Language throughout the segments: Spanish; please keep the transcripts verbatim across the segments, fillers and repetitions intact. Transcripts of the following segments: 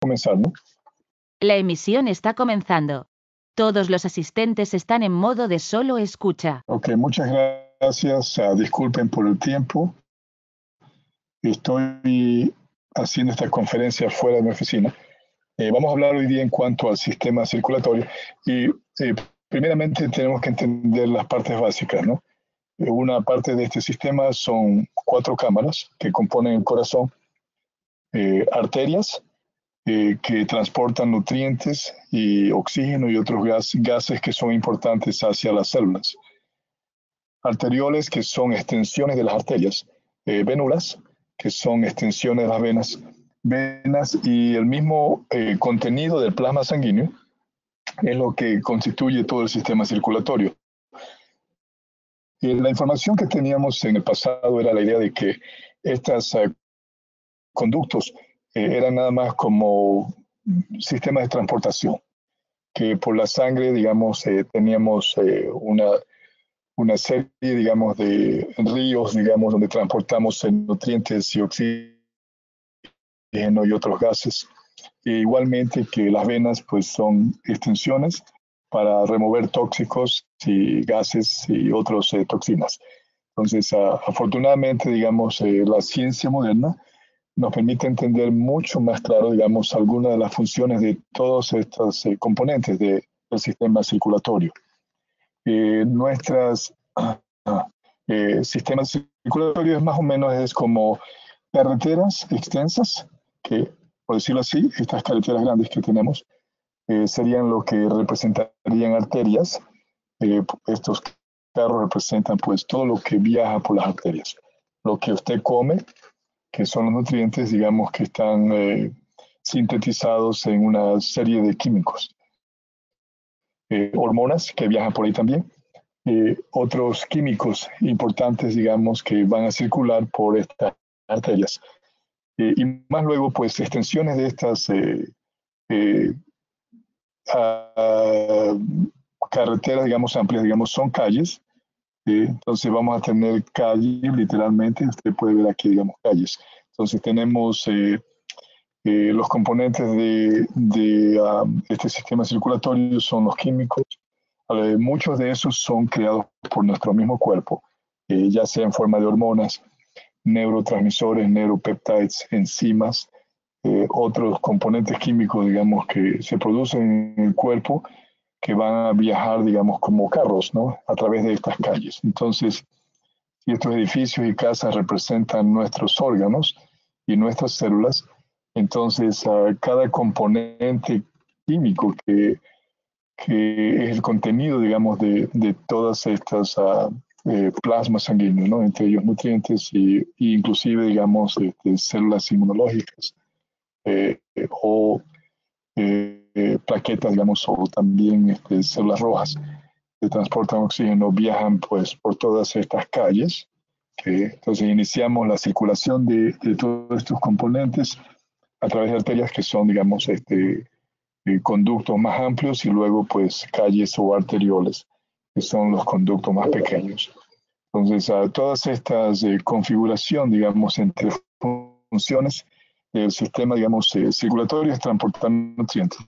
Comenzando. La emisión está comenzando. Todos los asistentes están en modo de solo escucha. Ok, muchas gracias. Uh, disculpen por el tiempo. Estoy haciendo esta conferencia fuera de mi oficina. Eh, vamos a hablar hoy día en cuanto al sistema circulatorio. Y eh, primeramente tenemos que entender las partes básicas, ¿no? Una parte de este sistema son cuatro cámaras que componen el corazón, eh, arterias, Eh, que transportan nutrientes y oxígeno y otros gas, gases que son importantes hacia las células. Arterioles, que son extensiones de las arterias. Eh, venuras, que son extensiones de las venas. Venas y el mismo eh, contenido del plasma sanguíneo es lo que constituye todo el sistema circulatorio. Y la información que teníamos en el pasado era la idea de que estos eh, conductos eran nada más como sistemas de transportación, que por la sangre, digamos, eh, teníamos eh, una, una serie, digamos, de ríos, digamos, donde transportamos eh, nutrientes y oxígeno y otros gases. E igualmente que las venas, pues, son extensiones para remover tóxicos y gases y otras eh, toxinas. Entonces, a, afortunadamente, digamos, eh, la ciencia moderna nos permite entender mucho más claro, digamos, algunas de las funciones de todos estos eh, componentes de, del sistema circulatorio. Eh, nuestros eh, sistemas circulatorios más o menos es como carreteras extensas, que, por decirlo así, estas carreteras grandes que tenemos, eh, serían lo que representarían arterias. Eh, estos carros representan, pues, todo lo que viaja por las arterias. Lo que usted come, que son los nutrientes, digamos, que están eh, sintetizados en una serie de químicos. Eh, hormonas que viajan por ahí también. Eh, otros químicos importantes, digamos, que van a circular por estas arterias. Eh, y más luego, pues, extensiones de estas eh, eh, a, a, carreteras, digamos, amplias, digamos, son calles. Entonces vamos a tener calles, literalmente, usted puede ver aquí, digamos, calles. Entonces tenemos eh, eh, los componentes de, de um, este sistema circulatorio, son los químicos. Eh, muchos de esos son creados por nuestro mismo cuerpo, eh, ya sea en forma de hormonas, neurotransmisores, neuropeptides, enzimas, eh, otros componentes químicos, digamos, que se producen en el cuerpo, que van a viajar, digamos, como carros, ¿no?, a través de estas calles. Entonces, si estos edificios y casas representan nuestros órganos y nuestras células, entonces uh, cada componente químico que, que es el contenido, digamos, de, de todas estas uh, eh, plasmas sanguíneos, ¿no?, entre ellos nutrientes y, y inclusive, digamos, este, células inmunológicas eh, eh, o eh, Eh, plaquetas, digamos, o también este, células rojas que transportan oxígeno, viajan, pues, por todas estas calles. ¿Okay? Entonces iniciamos la circulación de, de todos estos componentes a través de arterias, que son, digamos, este, eh, conductos más amplios, y luego, pues, calles o arterioles, que son los conductos más pequeños. Entonces, a todas estas eh, configuración, digamos, entre funciones del sistema, digamos, eh, circulatorio, es transportar nutrientes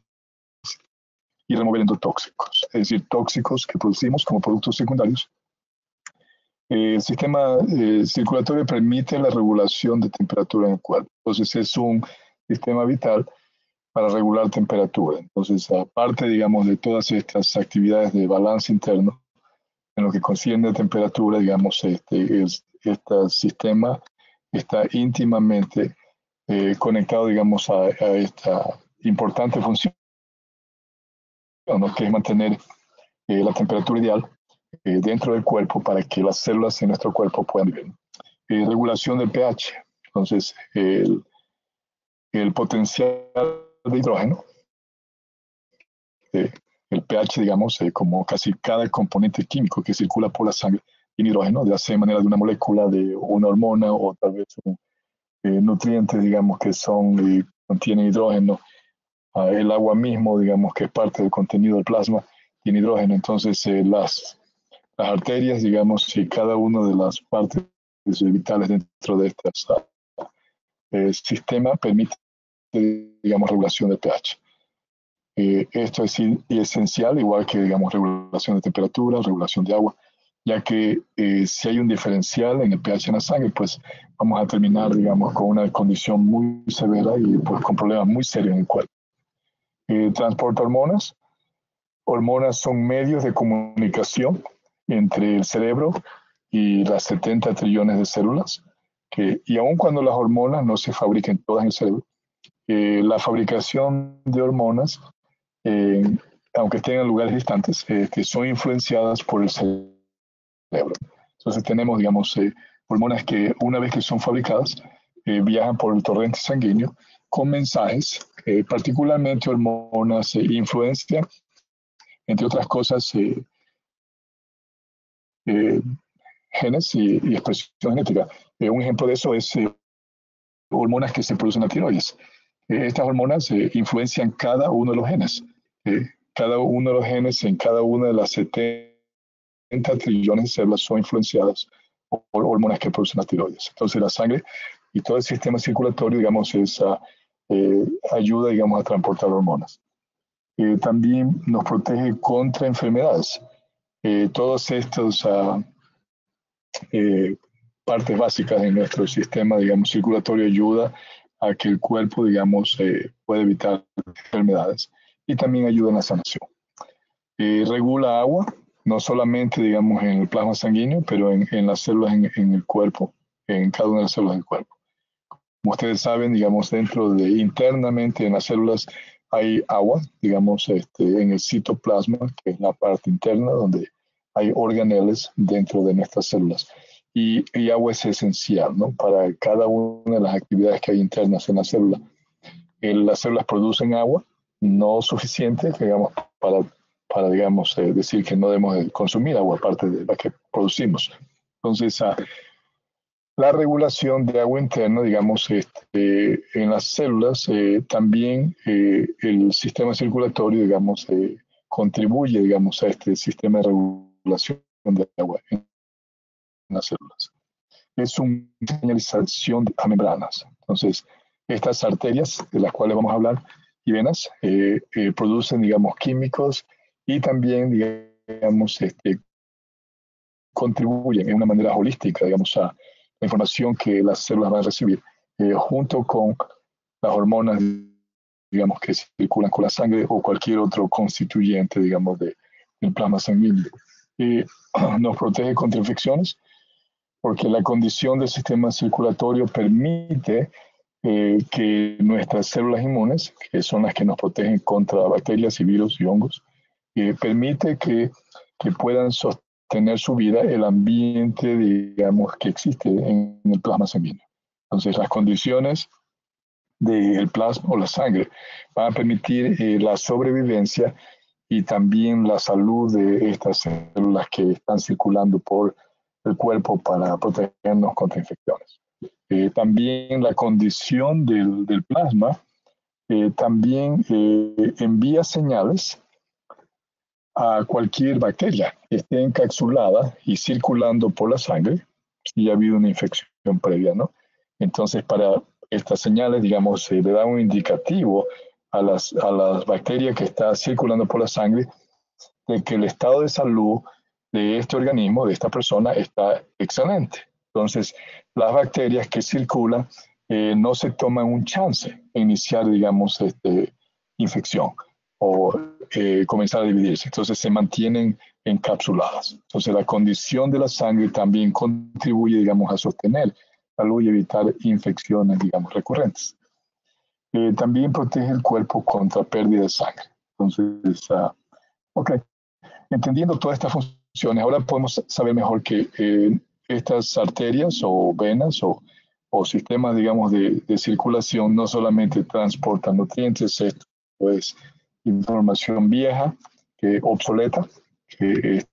y removiendo tóxicos, es decir, tóxicos que producimos como productos secundarios. El sistema eh, circulatorio permite la regulación de temperatura en el cuerpo. Entonces, es un sistema vital para regular temperatura. Entonces, aparte, digamos, de todas estas actividades de balance interno, en lo que concierne a temperatura, digamos, este, es, este sistema está íntimamente eh, conectado, digamos, a, a esta importante función, ¿no?, que es mantener eh, la temperatura ideal eh, dentro del cuerpo para que las células en nuestro cuerpo puedan vivir. Eh, regulación del pH. Entonces, el, el potencial de hidrógeno, eh, el pH, digamos, eh, como casi cada componente químico que circula por la sangre en hidrógeno, ya sea de manera de una molécula, de una hormona, o tal vez un, eh, nutrientes, digamos, que son, eh, contienen hidrógeno. Uh, el agua mismo, digamos, que es parte del contenido del plasma, tiene hidrógeno. Entonces, eh, las, las arterias, digamos, y cada una de las partes vitales dentro de este uh, eh, sistema permite de, digamos, regulación de pH. Eh, esto es esencial, igual que, digamos, regulación de temperatura, regulación de agua, ya que eh, si hay un diferencial en el pH en la sangre, pues vamos a terminar, digamos, con una condición muy severa y pues con problemas muy serios en el cuerpo. Eh, transporta hormonas. Hormonas son medios de comunicación entre el cerebro y las setenta trillones de células, que, y aun cuando las hormonas no se fabriquen todas en el cerebro, eh, la fabricación de hormonas, eh, aunque estén en lugares distantes, eh, que son influenciadas por el cerebro. Entonces tenemos, digamos, eh, hormonas que una vez que son fabricadas, eh, viajan por el torrente sanguíneo con mensajes, eh, particularmente hormonas eh, influencia, entre otras cosas, eh, eh, genes y, y expresión genética. Eh, un ejemplo de eso es eh, hormonas que se producen en la tiroides. Eh, estas hormonas eh, influencian cada uno de los genes. Eh, cada uno de los genes en cada una de las setenta trillones de células son influenciadas por hormonas que producen las tiroides. Entonces la sangre y todo el sistema circulatorio, digamos, es, uh, eh, ayuda, digamos, a transportar hormonas. Eh, también nos protege contra enfermedades. Eh, todas estas uh, eh, partes básicas de nuestro sistema, digamos, circulatorio ayuda a que el cuerpo, digamos, eh, pueda evitar enfermedades y también ayuda en la sanación. Eh, regula agua. No solamente, digamos, en el plasma sanguíneo, pero en, en las células en, en el cuerpo, en cada una de las células del cuerpo. Como ustedes saben, digamos, dentro de, internamente en las células hay agua, digamos, este, en el citoplasma, que es la parte interna donde hay organeles dentro de nuestras células. Y, y agua es esencial, ¿no?, para cada una de las actividades que hay internas en la célula. El, las células producen agua, no suficiente, digamos, para... para, digamos, eh, decir que no debemos de consumir agua aparte de la que producimos. Entonces, ah, la regulación de agua interna, digamos, este, en las células, eh, también eh, el sistema circulatorio, digamos, eh, contribuye, digamos, a este sistema de regulación de agua en las células. Es una señalización a membranas. Entonces, estas arterias, de las cuales vamos a hablar, y venas, eh, eh, producen, digamos, químicos, y también, digamos, este, contribuyen en una manera holística, digamos, a la información que las células van a recibir, eh, junto con las hormonas, digamos, que circulan con la sangre o cualquier otro constituyente, digamos, de, del plasma sanguíneo. Y nos protege contra infecciones, porque la condición del sistema circulatorio permite eh, que nuestras células inmunes, que son las que nos protegen contra bacterias y virus y hongos, Eh, permite que, que puedan sostener su vida el ambiente, digamos, que existe en, en el plasma sanguíneo. Entonces, las condiciones del plasma o la sangre van a permitir eh, la sobrevivencia y también la salud de estas células que están circulando por el cuerpo para protegernos contra infecciones. Eh, también la condición del, del plasma eh, también eh, envía señales a cualquier bacteria que esté encapsulada y circulando por la sangre, si ha habido una infección previa, ¿no? Entonces, para estas señales, digamos, se le da un indicativo a las, a las bacterias que están circulando por la sangre de que el estado de salud de este organismo, de esta persona, está excelente. Entonces, las bacterias que circulan eh, no se toman un chance a iniciar, digamos, este, infección o eh, comenzar a dividirse. Entonces se mantienen encapsuladas. Entonces la condición de la sangre también contribuye, digamos, a sostener salud y evitar infecciones, digamos, recurrentes. Eh, también protege el cuerpo contra pérdida de sangre. Entonces, uh, ok, entendiendo todas estas funciones, ahora podemos saber mejor que eh, estas arterias o venas o, o sistemas, digamos, de, de circulación no solamente transportan nutrientes, esto es información vieja, eh, obsoleta, que eh,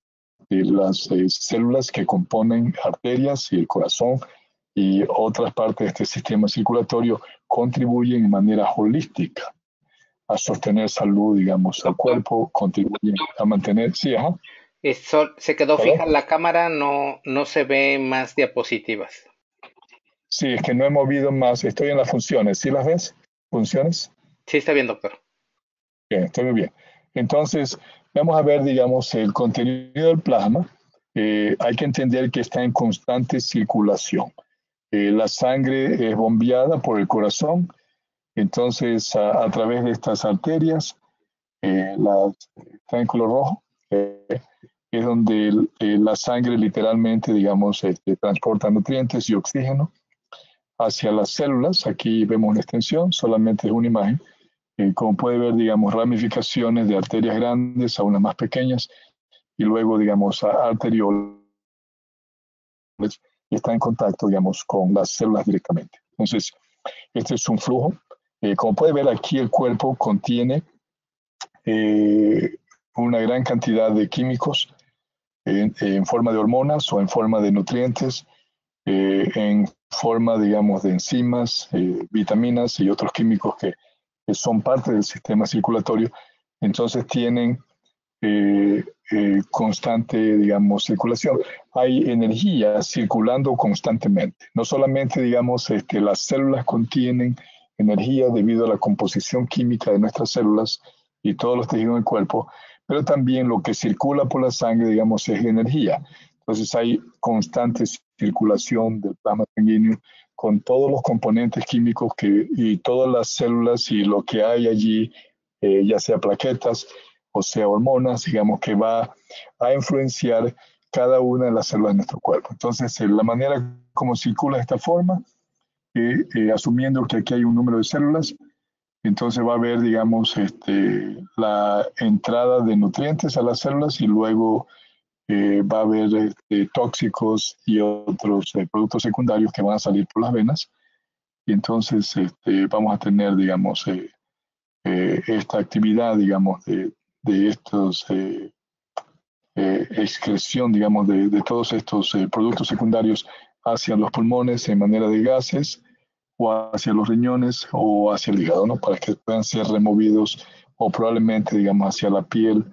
eh, las eh, células que componen arterias y el corazón y otras partes de este sistema circulatorio contribuyen de manera holística a sostener salud, digamos, al cuerpo, contribuyen a mantener... Sí, ajá. Eso, se quedó fija en la cámara, no, no se ve más diapositivas. Sí, es que no he movido más, estoy en las funciones, ¿sí las ves? ¿Funciones? Sí, está bien, doctor. Bien, está muy bien. Entonces, vamos a ver, digamos, el contenido del plasma. Eh, hay que entender que está en constante circulación. Eh, la sangre es bombeada por el corazón. Entonces, a, a través de estas arterias, eh, la, está en color rojo, eh, es donde el, eh, la sangre literalmente, digamos, este, transporta nutrientes y oxígeno hacia las células. Aquí vemos una extensión, solamente es una imagen. Eh, como puede ver, digamos, ramificaciones de arterias grandes a unas más pequeñas y luego, digamos, a arteriolas que están en contacto, digamos, con las células directamente. Entonces, este es un flujo. Eh, como puede ver aquí, el cuerpo contiene eh, una gran cantidad de químicos en, en forma de hormonas o en forma de nutrientes, eh, en forma, digamos, de enzimas, eh, vitaminas y otros químicos que, que son parte del sistema circulatorio. Entonces tienen eh, eh, constante, digamos, circulación. Hay energía circulando constantemente. No solamente, digamos, este, las células contienen energía debido a la composición química de nuestras células y todos los tejidos del cuerpo, pero también lo que circula por la sangre, digamos, es energía. Entonces hay constante circulación del plasma sanguíneo con todos los componentes químicos que, y todas las células y lo que hay allí, eh, ya sea plaquetas o sea hormonas, digamos, que va a influenciar cada una de las células de nuestro cuerpo. Entonces, eh, la manera como circula de esta forma, Eh, eh, asumiendo que aquí hay un número de células, entonces va a haber, digamos, este, la entrada de nutrientes a las células y luego eh, va a haber este, tóxicos y otros eh, productos secundarios que van a salir por las venas. Y entonces este, vamos a tener, digamos, eh, eh, esta actividad, digamos, de, de estos, eh, eh, excreción, digamos, de, de todos estos eh, productos secundarios hacia los pulmones en manera de gases o hacia los riñones o hacia el hígado, ¿no? Para que puedan ser removidos o probablemente, digamos, hacia la piel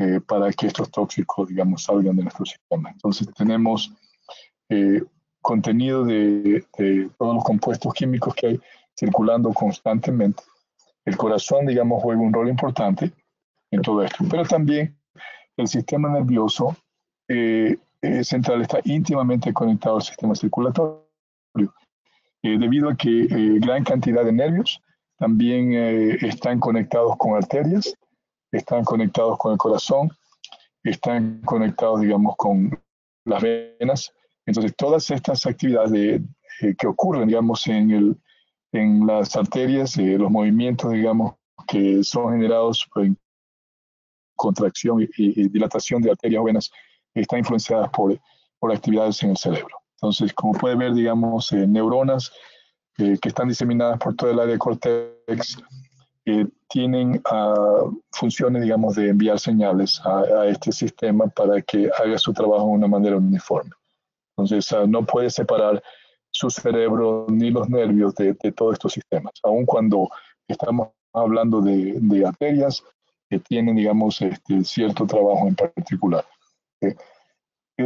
eh, para que estos tóxicos, digamos, salgan de nuestro sistema. Entonces tenemos eh, contenido de, de todos los compuestos químicos que hay circulando constantemente. El corazón, digamos, juega un rol importante en todo esto, pero también el sistema nervioso eh, central está íntimamente conectado al sistema circulatorio. Eh, debido a que eh, gran cantidad de nervios también eh, están conectados con arterias, están conectados con el corazón, están conectados, digamos, con las venas. Entonces, todas estas actividades de, eh, que ocurren, digamos, en, el, en las arterias, eh, los movimientos, digamos, que son generados en contracción y, y dilatación de arterias o venas, están influenciadas por, por actividades en el cerebro. Entonces, como puede ver, digamos, eh, neuronas eh, que están diseminadas por todo el área de córtex eh, tienen uh, funciones, digamos, de enviar señales a, a este sistema para que haga su trabajo de una manera uniforme. Entonces, uh, no puede separar su cerebro ni los nervios de, de todos estos sistemas. Aun cuando estamos hablando de, de arterias que eh, tienen, digamos, este, cierto trabajo en particular. Eh,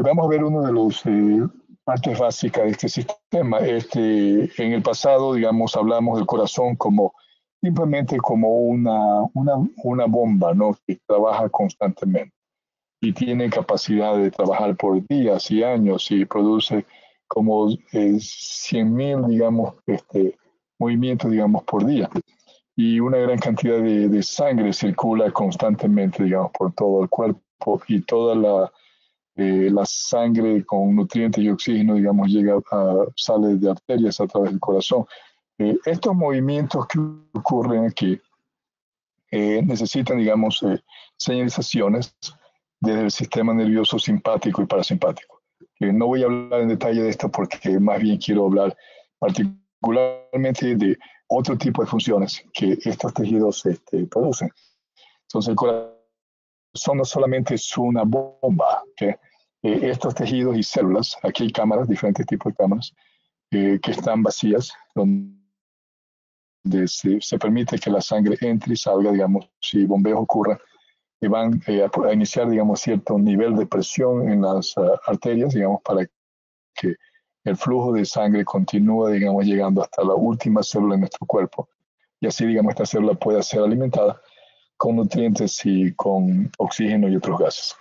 vamos a ver una de las eh, partes básicas de este sistema. Este, en el pasado, digamos, hablamos del corazón como simplemente como una, una, una bomba, ¿no? Que trabaja constantemente y tiene capacidad de trabajar por días y años y produce como eh, cien mil, digamos, este, movimientos, digamos, por día. Y una gran cantidad de, de sangre circula constantemente, digamos, por todo el cuerpo. Y toda la, eh, la sangre con nutrientes y oxígeno, digamos, llega a, sale de arterias a través del corazón. Eh, estos movimientos que ocurren aquí eh, necesitan, digamos, eh, señalizaciones desde el sistema nervioso simpático y parasimpático. Eh, no voy a hablar en detalle de esto porque más bien quiero hablar particularmente de otro tipo de funciones que estos tejidos este, producen. Entonces, el corazón son no solamente es una bomba, que ¿okay? eh, estos tejidos y células, aquí hay cámaras, diferentes tipos de cámaras, eh, que están vacías, donde se, se permite que la sangre entre y salga, digamos, si bombeos ocurran, y van eh, a, a iniciar, digamos, cierto nivel de presión en las uh, arterias, digamos, para que el flujo de sangre continúe, digamos, llegando hasta la última célula de nuestro cuerpo, y así, digamos, esta célula pueda ser alimentada con nutrientes y con oxígeno y otros gases.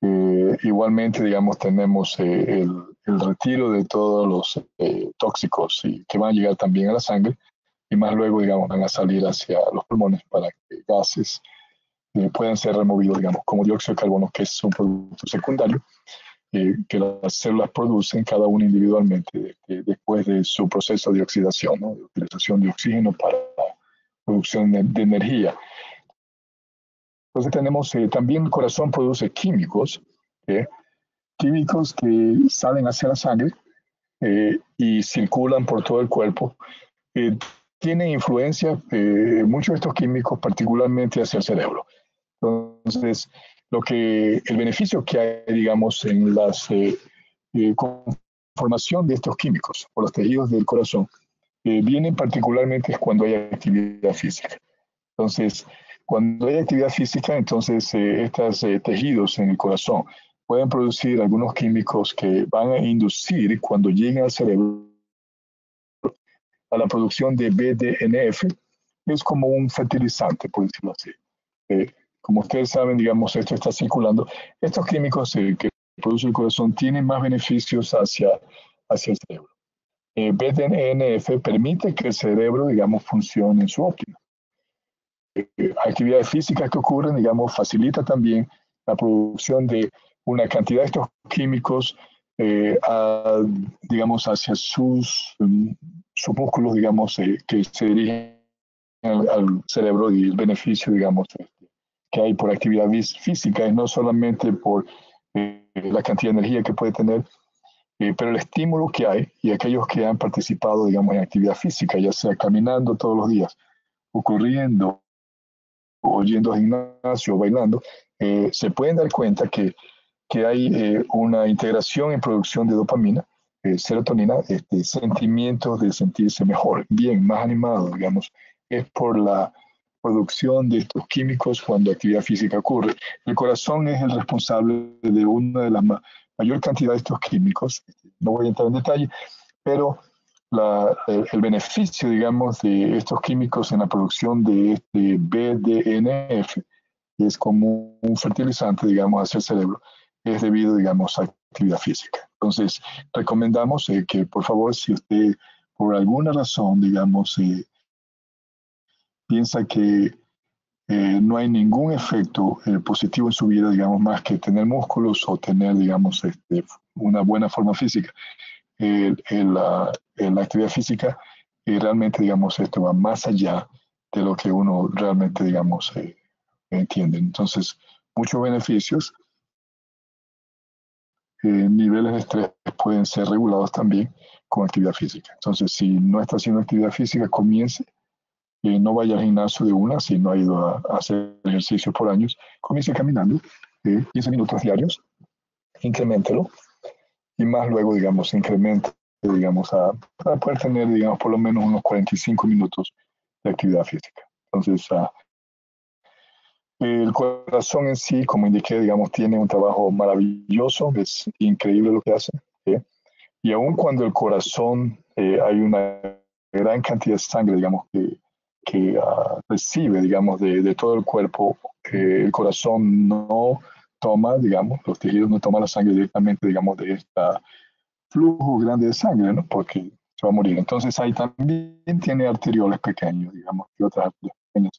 Eh, igualmente, digamos, tenemos eh, el, el retiro de todos los eh, tóxicos y que van a llegar también a la sangre y más luego, digamos, van a salir hacia los pulmones para que gases eh, puedan ser removidos, digamos, como dióxido de carbono, que es un producto secundario eh, que las células producen cada uno individualmente de, de, después de su proceso de oxidación, ¿no? De utilización de oxígeno para la producción de, de energía. Entonces tenemos, eh, también el corazón produce químicos, ¿eh? químicos que salen hacia la sangre eh, y circulan por todo el cuerpo. Eh, tienen influencia, eh, muchos de estos químicos, particularmente hacia el cerebro. Entonces, lo que, el beneficio que hay, digamos, en la eh, eh, conformación de estos químicos o los tejidos del corazón, eh, vienen particularmente cuando hay actividad física. Entonces, cuando hay actividad física, entonces eh, estos eh, tejidos en el corazón pueden producir algunos químicos que van a inducir, cuando lleguen al cerebro, a la producción de B D N F, que es como un fertilizante, por decirlo así. Eh, como ustedes saben, digamos, esto está circulando. Estos químicos eh, que produce el corazón tienen más beneficios hacia, hacia el cerebro. Eh, B D N F permite que el cerebro, digamos, funcione en su óptima. Actividades físicas que ocurren, digamos, facilita también la producción de una cantidad de estos químicos, eh, a, digamos, hacia sus, sus músculos, digamos, eh, que se dirigen al, al cerebro, y el beneficio, digamos, que hay por actividad física es no solamente por eh, la cantidad de energía que puede tener, eh, pero el estímulo que hay, y aquellos que han participado, digamos, en actividad física, ya sea caminando todos los días, o corriendo, o yendo al gimnasio, bailando, eh, se pueden dar cuenta que, que hay eh, una integración en producción de dopamina, eh, serotonina, este, sentimientos de sentirse mejor, bien, más animado, digamos. Es por la producción de estos químicos cuando actividad física ocurre. El corazón es el responsable de una de las ma mayor cantidad de estos químicos. No voy a entrar en detalle, pero La, el, el beneficio, digamos, de estos químicos en la producción de este B D N F, que es como un fertilizante, digamos, hacia el cerebro, es debido, digamos, a actividad física. Entonces, recomendamos eh, que, por favor, si usted, por alguna razón, digamos, eh, piensa que eh, no hay ningún efecto eh, positivo en su vida, digamos, más que tener músculos o tener, digamos, este, una buena forma física, El, el, la, la actividad física, y realmente, digamos, esto va más allá de lo que uno realmente, digamos, eh, entiende. Entonces, muchos beneficios. Eh, niveles de estrés pueden ser regulados también con actividad física. Entonces, si no está haciendo actividad física, comience. Eh, no vaya al gimnasio de una, si no ha ido a, a hacer ejercicio por años. Comience caminando eh, quince minutos diarios. Increméntelo. Y más luego, digamos, incrementa, digamos, a, para poder tener, digamos, por lo menos unos cuarenta y cinco minutos de actividad física. Entonces, uh, el corazón en sí, como indiqué, digamos, tiene un trabajo maravilloso, es increíble lo que hace, ¿sí? Y aun cuando el corazón, eh, hay una gran cantidad de sangre, digamos, que, que uh, recibe, digamos, de, de todo el cuerpo, eh, el corazón no toma, digamos, los tejidos no toman la sangre directamente, digamos, de este flujo grande de sangre, ¿no? Porque se va a morir. Entonces, ahí también tiene arterioles pequeños, digamos, y otras arterias pequeñas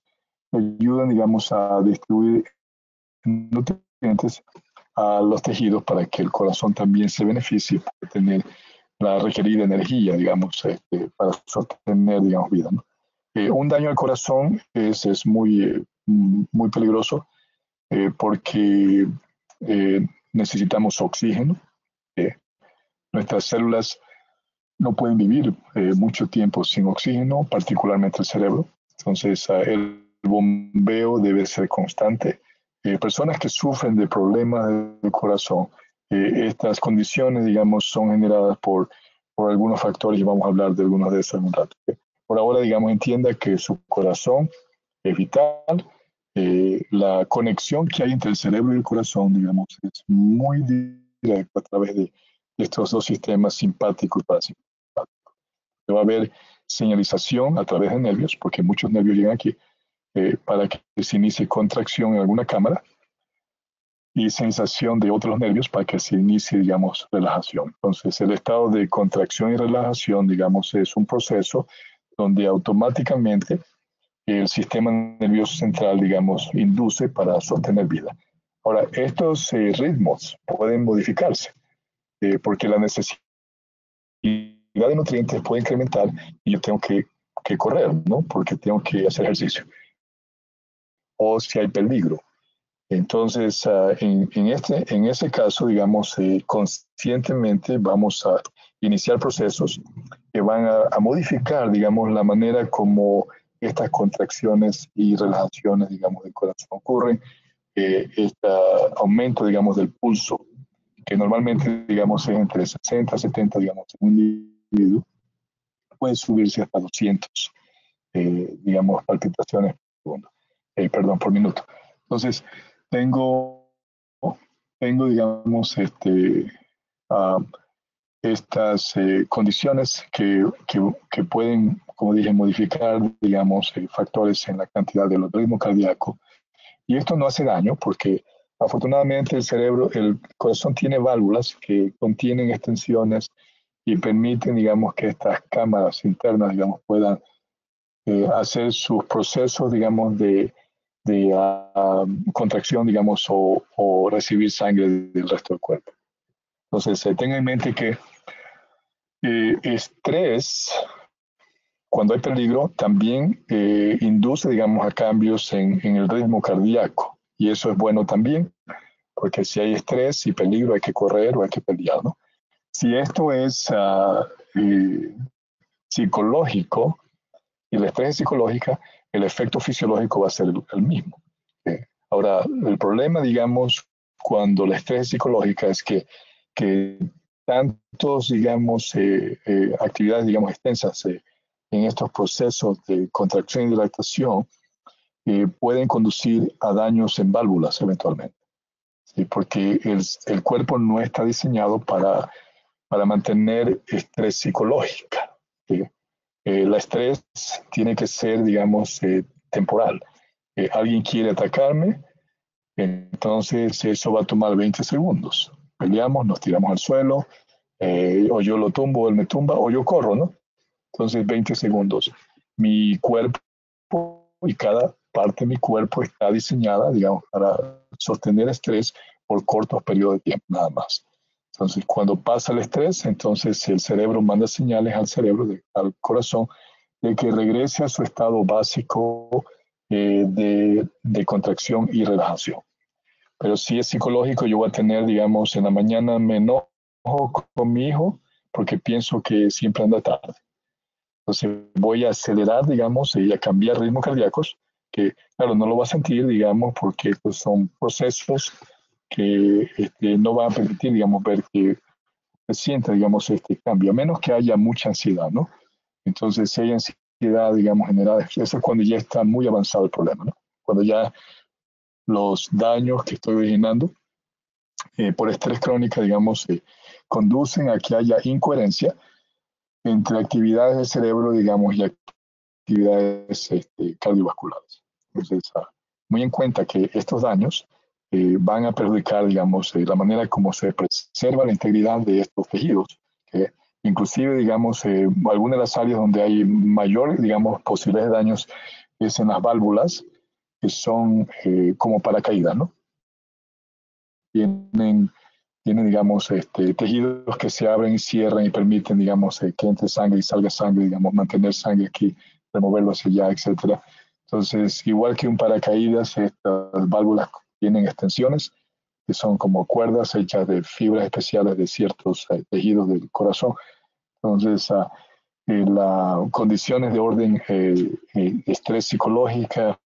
que ayudan, digamos, a distribuir nutrientes a los tejidos para que el corazón también se beneficie de tener la requerida energía, digamos, este, para sostener, digamos, vida, ¿no? Eh, un daño al corazón es, es muy, eh, muy peligroso, Eh, porque eh, necesitamos oxígeno. Eh. Nuestras células no pueden vivir eh, mucho tiempo sin oxígeno, particularmente el cerebro. Entonces, eh, el bombeo debe ser constante. Eh, personas que sufren de problemas del corazón, eh, estas condiciones, digamos, son generadas por, por algunos factores, y vamos a hablar de algunos de esos en un rato. Eh. Por ahora, digamos, entienda que su corazón es vital. Eh, la conexión que hay entre el cerebro y el corazón, digamos, es muy directa a través de estos dos sistemas simpático y parasimpático. Se va a ver señalización a través de nervios, porque muchos nervios llegan aquí, eh, para que se inicie contracción en alguna cámara, y sensación de otros nervios para que se inicie, digamos, relajación. Entonces, el estado de contracción y relajación, digamos, es un proceso donde automáticamente el sistema nervioso central, digamos, induce para sostener vida. Ahora, estos eh, ritmos pueden modificarse, eh, porque la necesidad de nutrientes puede incrementar y yo tengo que, que correr, ¿no? Porque tengo que hacer ejercicio. O si hay peligro. Entonces, uh, en, en, este, en ese caso, digamos, eh, conscientemente vamos a iniciar procesos que van a, a modificar, digamos, la manera como estas contracciones y relajaciones, digamos, del corazón ocurren, eh, este aumento, digamos, del pulso, que normalmente, digamos, es entre sesenta y setenta, digamos, en un individuo, puede subirse hasta doscientas, eh, digamos, palpitaciones por segundo, eh, perdón, por minuto. Entonces, Tengo, tengo, digamos, este, uh, estas eh, condiciones que, que, que pueden, como dije, modificar, digamos, eh, factores en la cantidad del ritmo cardíaco. Y esto no hace daño porque, afortunadamente, el cerebro, el corazón tiene válvulas que contienen extensiones y permiten, digamos, que estas cámaras internas, digamos, puedan eh, hacer sus procesos, digamos, de... de uh, contracción, digamos, o, o recibir sangre del resto del cuerpo. Entonces, eh, tenga en mente que eh, estrés, cuando hay peligro, también eh, induce, digamos, a cambios en, en el ritmo cardíaco. Y eso es bueno también, porque si hay estrés y peligro, hay que correr o hay que pelear, ¿no? Si esto es uh, eh, psicológico, y el estrés es psicológica, el efecto fisiológico va a ser el mismo. Ahora, el problema, digamos, cuando el estrés es psicológica es que, que tantos, digamos, eh, eh, actividades, digamos, extensas eh, en estos procesos de contracción y dilatación eh, pueden conducir a daños en válvulas eventualmente. ¿Sí? Porque el, el cuerpo no está diseñado para, para mantener estrés psicológico. ¿Sí? Eh, la estrés tiene que ser, digamos, eh, temporal. Eh, alguien quiere atacarme, entonces eso va a tomar veinte segundos. Peleamos, nos tiramos al suelo, eh, o yo lo tumbo, él me tumba, o yo corro, ¿no? Entonces, veinte segundos. Mi cuerpo y cada parte de mi cuerpo está diseñada, digamos, para sostener estrés por cortos periodos de tiempo, nada más. Entonces, cuando pasa el estrés, entonces el cerebro manda señales al cerebro, de, al corazón, de que regrese a su estado básico eh, de, de contracción y relajación. Pero si es psicológico, yo voy a tener, digamos, en la mañana me enojo con mi hijo porque pienso que siempre anda tarde. Entonces, voy a acelerar, digamos, y a cambiar ritmos cardíacos, que claro, no lo va a sentir, digamos, porque estos son procesos que este, no va a permitir, digamos, ver que se sienta, digamos, este cambio, a menos que haya mucha ansiedad, ¿no? Entonces, si hay ansiedad, digamos, generada, eso es cuando ya está muy avanzado el problema, ¿no? Cuando ya los daños que estoy originando eh, por estrés crónica, digamos, eh, conducen a que haya incoherencia entre actividades del cerebro, digamos, y actividades este, cardiovasculares. Entonces, ah, muy en cuenta que estos daños Eh, van a perjudicar, digamos, eh, la manera como se preserva la integridad de estos tejidos. Eh, inclusive, digamos, eh, algunas de las áreas donde hay mayor, digamos, posibilidades de daños es en las válvulas, que son eh, como paracaídas, ¿no? Tienen, tienen digamos, este, tejidos que se abren y cierran y permiten, digamos, eh, que entre sangre y salga sangre, digamos, mantener sangre aquí, removerlo hacia allá, etcétera. Entonces, igual que un paracaídas, estas válvulas tienen extensiones que son como cuerdas hechas de fibras especiales de ciertos eh, tejidos del corazón. Entonces, ah, eh, las condiciones de orden eh, eh, estrés psicológica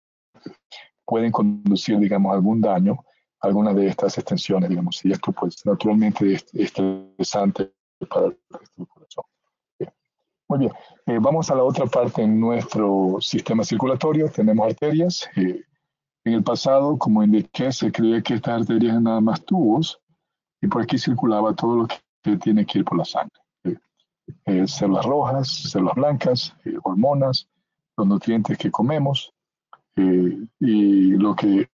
pueden conducir, digamos, algún daño a alguna de estas extensiones, digamos, y esto, pues, naturalmente es estresante para el corazón. Bien. Muy bien, eh, vamos a la otra parte en nuestro sistema circulatorio. Tenemos arterias. Eh, En el pasado, como indiqué, se creía que estas arterias eran nada más tubos y por aquí circulaba todo lo que tiene que ir por la sangre. eh, células rojas, células blancas, eh, hormonas, los nutrientes que comemos eh, y lo que,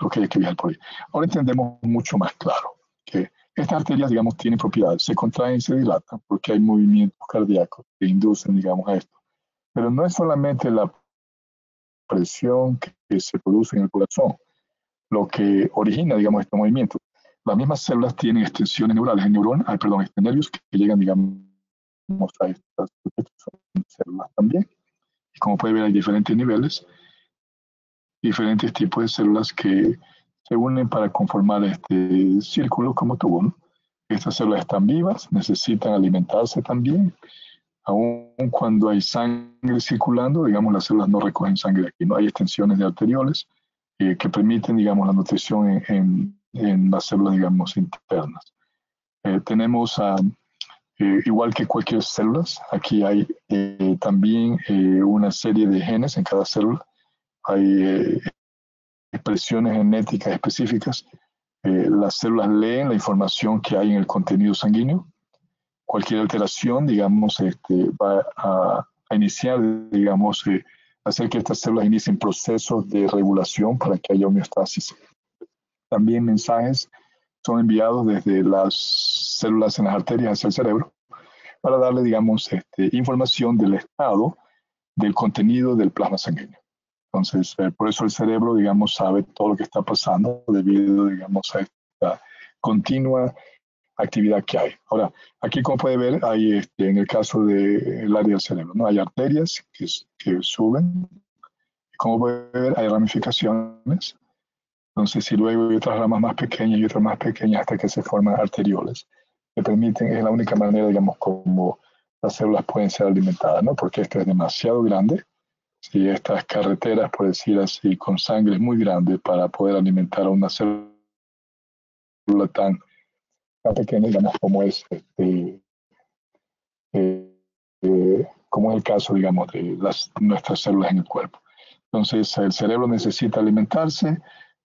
lo que hay que viajar por ahí. Ahora entendemos mucho más claro que estas arterias, digamos, tienen propiedades, se contraen y se dilatan porque hay movimientos cardíacos que inducen, digamos, a esto. Pero no es solamente la presión que se produce en el corazón lo que origina, digamos, este movimiento. Las mismas células tienen extensiones neurales, neuronas, ah, perdón, nervios que llegan, digamos, a estas células también. Y como puede ver, hay diferentes niveles, diferentes tipos de células que se unen para conformar este círculo como tubo, ¿no? Estas células están vivas, necesitan alimentarse también. Aún cuando hay sangre circulando, digamos, las células no recogen sangre aquí, ¿no? Hay extensiones de arterioles eh, que permiten, digamos, la nutrición en, en, en las células, digamos, internas. Eh, tenemos, ah, eh, igual que cualquier célula, aquí hay eh, también eh, una serie de genes en cada célula. Hay eh, expresiones genéticas específicas. Eh, las células leen la información que hay en el contenido sanguíneo. Cualquier alteración, digamos, este, va a, a iniciar, digamos, eh, hacer que estas células inicien procesos de regulación para que haya homeostasis. También mensajes son enviados desde las células en las arterias hacia el cerebro para darle, digamos, este, información del estado del contenido del plasma sanguíneo. Entonces, eh, por eso el cerebro, digamos, sabe todo lo que está pasando debido, digamos, a esta continua actividad que hay. Ahora, aquí como puede ver, hay este, en el caso del área del cerebro, ¿no? Hay arterias que, que suben, como puede ver, hay ramificaciones, entonces, y luego hay otras ramas más pequeñas y otras más pequeñas hasta que se forman arterioles, que permiten, es la única manera, digamos, como las células pueden ser alimentadas, ¿no? Porque esto es demasiado grande, si estas carreteras, por decir así, con sangre es muy grande para poder alimentar a una célula tan tan pequeña, digamos, como es, este, eh, eh, como es el caso, digamos, de las, nuestras células en el cuerpo. Entonces, el cerebro necesita alimentarse,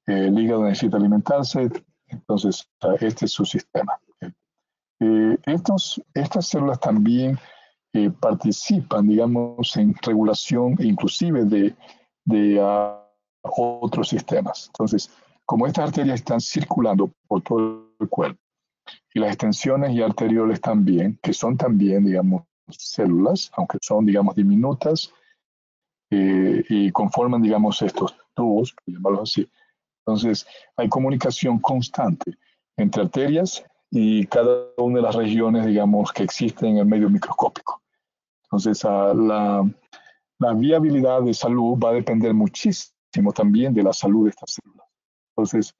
eh, el hígado necesita alimentarse, entonces este es su sistema. Eh, estos, estas células también eh, participan, digamos, en regulación inclusive de, de uh, otros sistemas. Entonces, como estas arterias están circulando por todo el cuerpo, y las extensiones y arterioles también, que son también, digamos, células, aunque son, digamos, diminutas, eh, y conforman, digamos, estos tubos, por llamarlos así. Entonces, hay comunicación constante entre arterias y cada una de las regiones, digamos, que existen en el medio microscópico. Entonces, la, la viabilidad de salud va a depender muchísimo también de la salud de estas células. Entonces,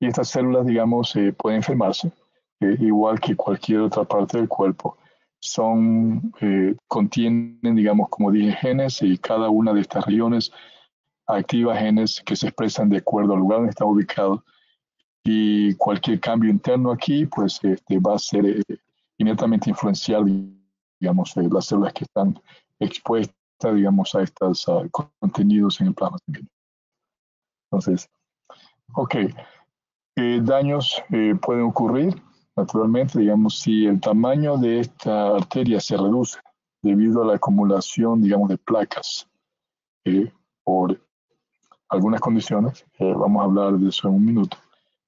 y estas células, digamos, eh, pueden enfermarse, Eh, igual que cualquier otra parte del cuerpo, son, eh, contienen, digamos, como dije, genes, y cada una de estas regiones activa genes que se expresan de acuerdo al lugar donde está ubicado, y cualquier cambio interno aquí, pues, este, va a ser eh, inmediatamente influenciar, digamos, eh, las células que están expuestas, digamos, a estos uh, contenidos en el plasma. Entonces, ok, eh, daños eh, pueden ocurrir. Naturalmente, digamos, si el tamaño de esta arteria se reduce debido a la acumulación, digamos, de placas eh, por algunas condiciones, eh, vamos a hablar de eso en un minuto,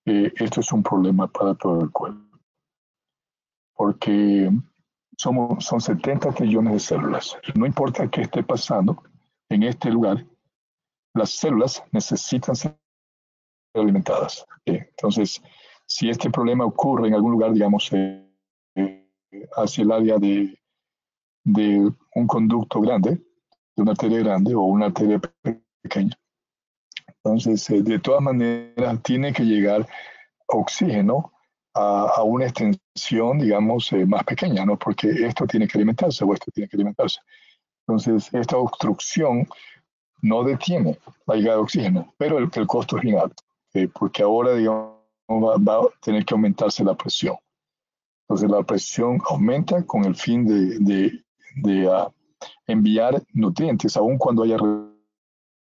eh, esto es un problema para todo el cuerpo. Porque somos, son setenta trillones de células. No importa qué esté pasando en este lugar, las células necesitan ser alimentadas. Eh, entonces, si este problema ocurre en algún lugar, digamos, eh, eh, hacia el área de, de un conducto grande, de una arteria grande o una arteria pequeña, entonces, eh, de todas maneras, tiene que llegar oxígeno a, a una extensión, digamos, eh, más pequeña, ¿no? Porque esto tiene que alimentarse o esto tiene que alimentarse. Entonces, esta obstrucción no detiene la llegada de oxígeno, pero el, el costo es bien alto, eh, porque ahora, digamos, Va, va a tener que aumentarse la presión. Entonces la presión aumenta con el fin de, de, de uh, enviar nutrientes, aun cuando haya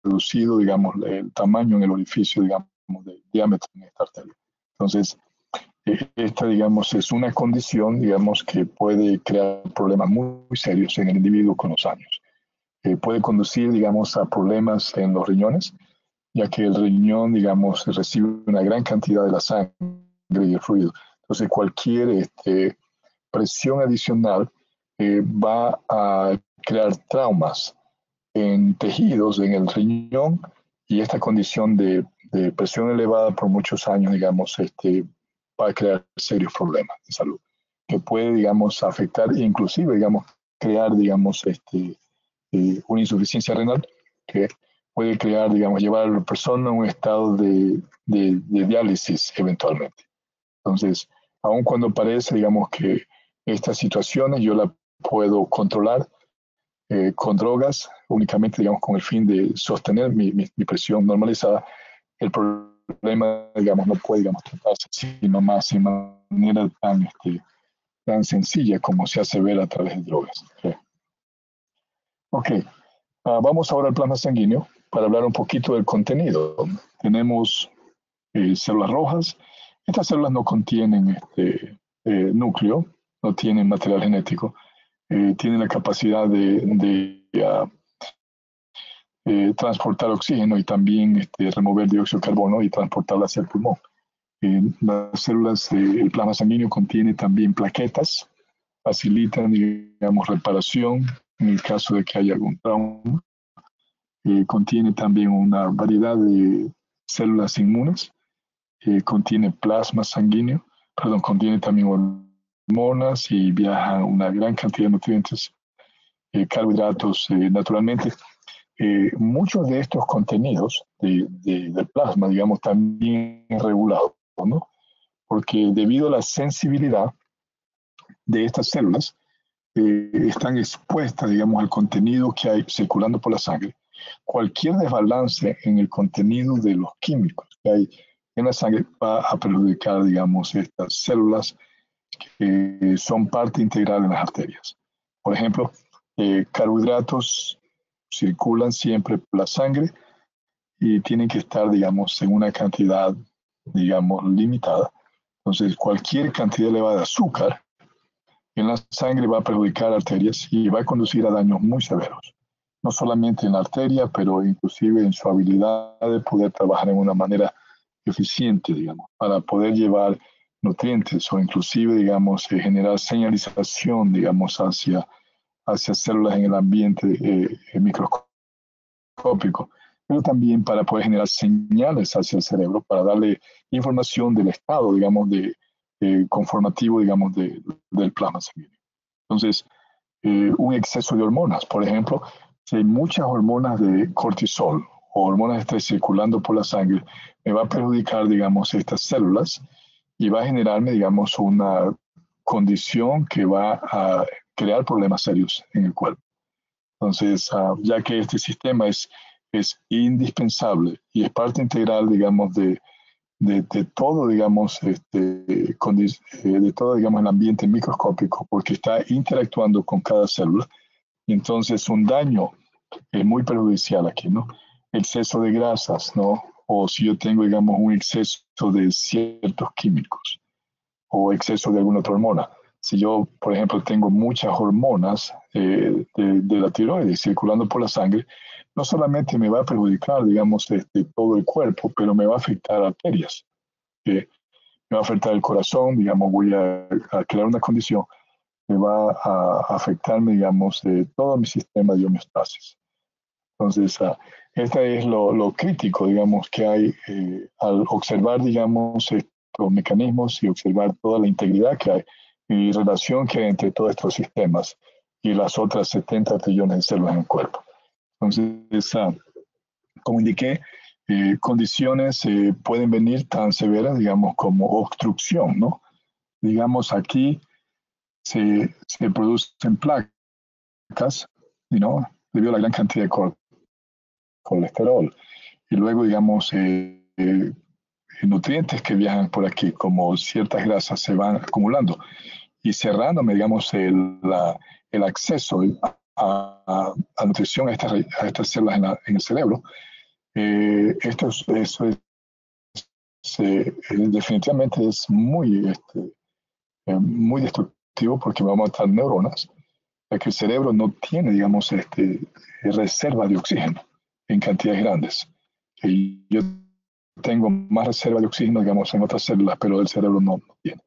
reducido, digamos, el tamaño en el orificio, digamos, de diámetro en esta arteria. Entonces, Esta, digamos, es una condición, digamos, que puede crear problemas muy, muy serios en el individuo con los años. Eh, puede conducir, digamos, a problemas en los riñones, ya que el riñón, digamos, recibe una gran cantidad de la sangre y el fluido. Entonces, cualquier este, presión adicional eh, va a crear traumas en tejidos, en el riñón, y esta condición de, de presión elevada por muchos años, digamos, este, va a crear serios problemas de salud, que puede, digamos, afectar, inclusive, digamos, crear, digamos, este, eh, una insuficiencia renal, que puede crear, digamos, llevar a la persona a un estado de, de, de diálisis eventualmente. Entonces, aun cuando parece, digamos, que estas situaciones yo las puedo controlar eh, con drogas, únicamente, digamos, con el fin de sostener mi, mi, mi presión normalizada, el problema El problema, digamos, no puede, digamos, tratarse sino más de manera tan, este, tan sencilla como se hace ver a través de drogas. Ok, uh, vamos ahora al plasma sanguíneo para hablar un poquito del contenido. Tenemos eh, células rojas. Estas células no contienen este, eh, núcleo, no tienen material genético, eh, tienen la capacidad de... de uh, Eh, transportar oxígeno y también este, remover dióxido de carbono y transportarla hacia el pulmón. Eh, las células, eh, el plasma sanguíneo contiene también plaquetas, facilitan, digamos, reparación en el caso de que haya algún trauma. Eh, contiene también una variedad de células inmunes. Eh, contiene plasma sanguíneo, perdón, contiene también hormonas y viaja una gran cantidad de nutrientes, eh, carbohidratos eh, naturalmente. Eh, muchos de estos contenidos de, de, del plasma, digamos, también regulados, ¿no? Porque debido a la sensibilidad de estas células, eh, están expuestas, digamos, al contenido que hay circulando por la sangre. Cualquier desbalance en el contenido de los químicos que hay en la sangre va a perjudicar, digamos, estas células que eh, son parte integral de las arterias. Por ejemplo, eh, carbohidratos circulan siempre por la sangre y tienen que estar, digamos, en una cantidad, digamos, limitada. Entonces, cualquier cantidad elevada de azúcar en la sangre va a perjudicar arterias y va a conducir a daños muy severos. No solamente en la arteria, pero inclusive en su habilidad de poder trabajar en una manera eficiente, digamos, para poder llevar nutrientes o inclusive, digamos, generar señalización, digamos, hacia... hacia células en el ambiente eh, microscópico, pero también para poder generar señales hacia el cerebro, para darle información del estado, digamos, de, eh, conformativo, digamos, de, del plasma sanguíneo. Entonces, eh, un exceso de hormonas, por ejemplo, si hay muchas hormonas de cortisol o hormonas que están circulando por la sangre, me va a perjudicar, digamos, estas células y va a generarme, digamos, una condición que va a crear problemas serios en el cuerpo. Entonces, uh, ya que este sistema es, es indispensable y es parte integral, digamos, de, de, de todo, digamos, este, con, de todo, digamos, el ambiente microscópico, porque está interactuando con cada célula, y entonces un daño es muy perjudicial aquí, ¿no? Exceso de grasas, ¿no? O si yo tengo, digamos, un exceso de ciertos químicos o exceso de alguna otra hormona. Si yo, por ejemplo, tengo muchas hormonas eh, de, de la tiroides circulando por la sangre, no solamente me va a perjudicar, digamos, este, todo el cuerpo, pero me va a afectar arterias. Eh, me va a afectar el corazón, digamos, voy a, a crear una condición que va a afectarme, digamos, eh, todo mi sistema de homeostasis. Entonces, ah, este es lo, lo crítico, digamos, que hay eh, al observar, digamos, estos mecanismos y observar toda la integridad que hay y relación que hay entre todos estos sistemas y las otras setenta trillones de células en el cuerpo. Entonces, ah, como indiqué, eh, condiciones eh, pueden venir tan severas, digamos, como obstrucción, ¿no? Digamos, aquí se, se producen placas, ¿no? Debido a la gran cantidad de colesterol. Y luego, digamos, eh, eh, nutrientes que viajan por aquí, como ciertas grasas se van acumulando y cerrándome, digamos, el, la, el acceso a la nutrición a estas, a estas células en, la, en el cerebro. Eh, esto es, eso es se, definitivamente es muy, este, muy destructivo, porque va a matar neuronas, ya que el cerebro no tiene, digamos, este, reserva de oxígeno en cantidades grandes. Y yo tengo más reserva de oxígeno, digamos, en otras células, pero el cerebro no tiene.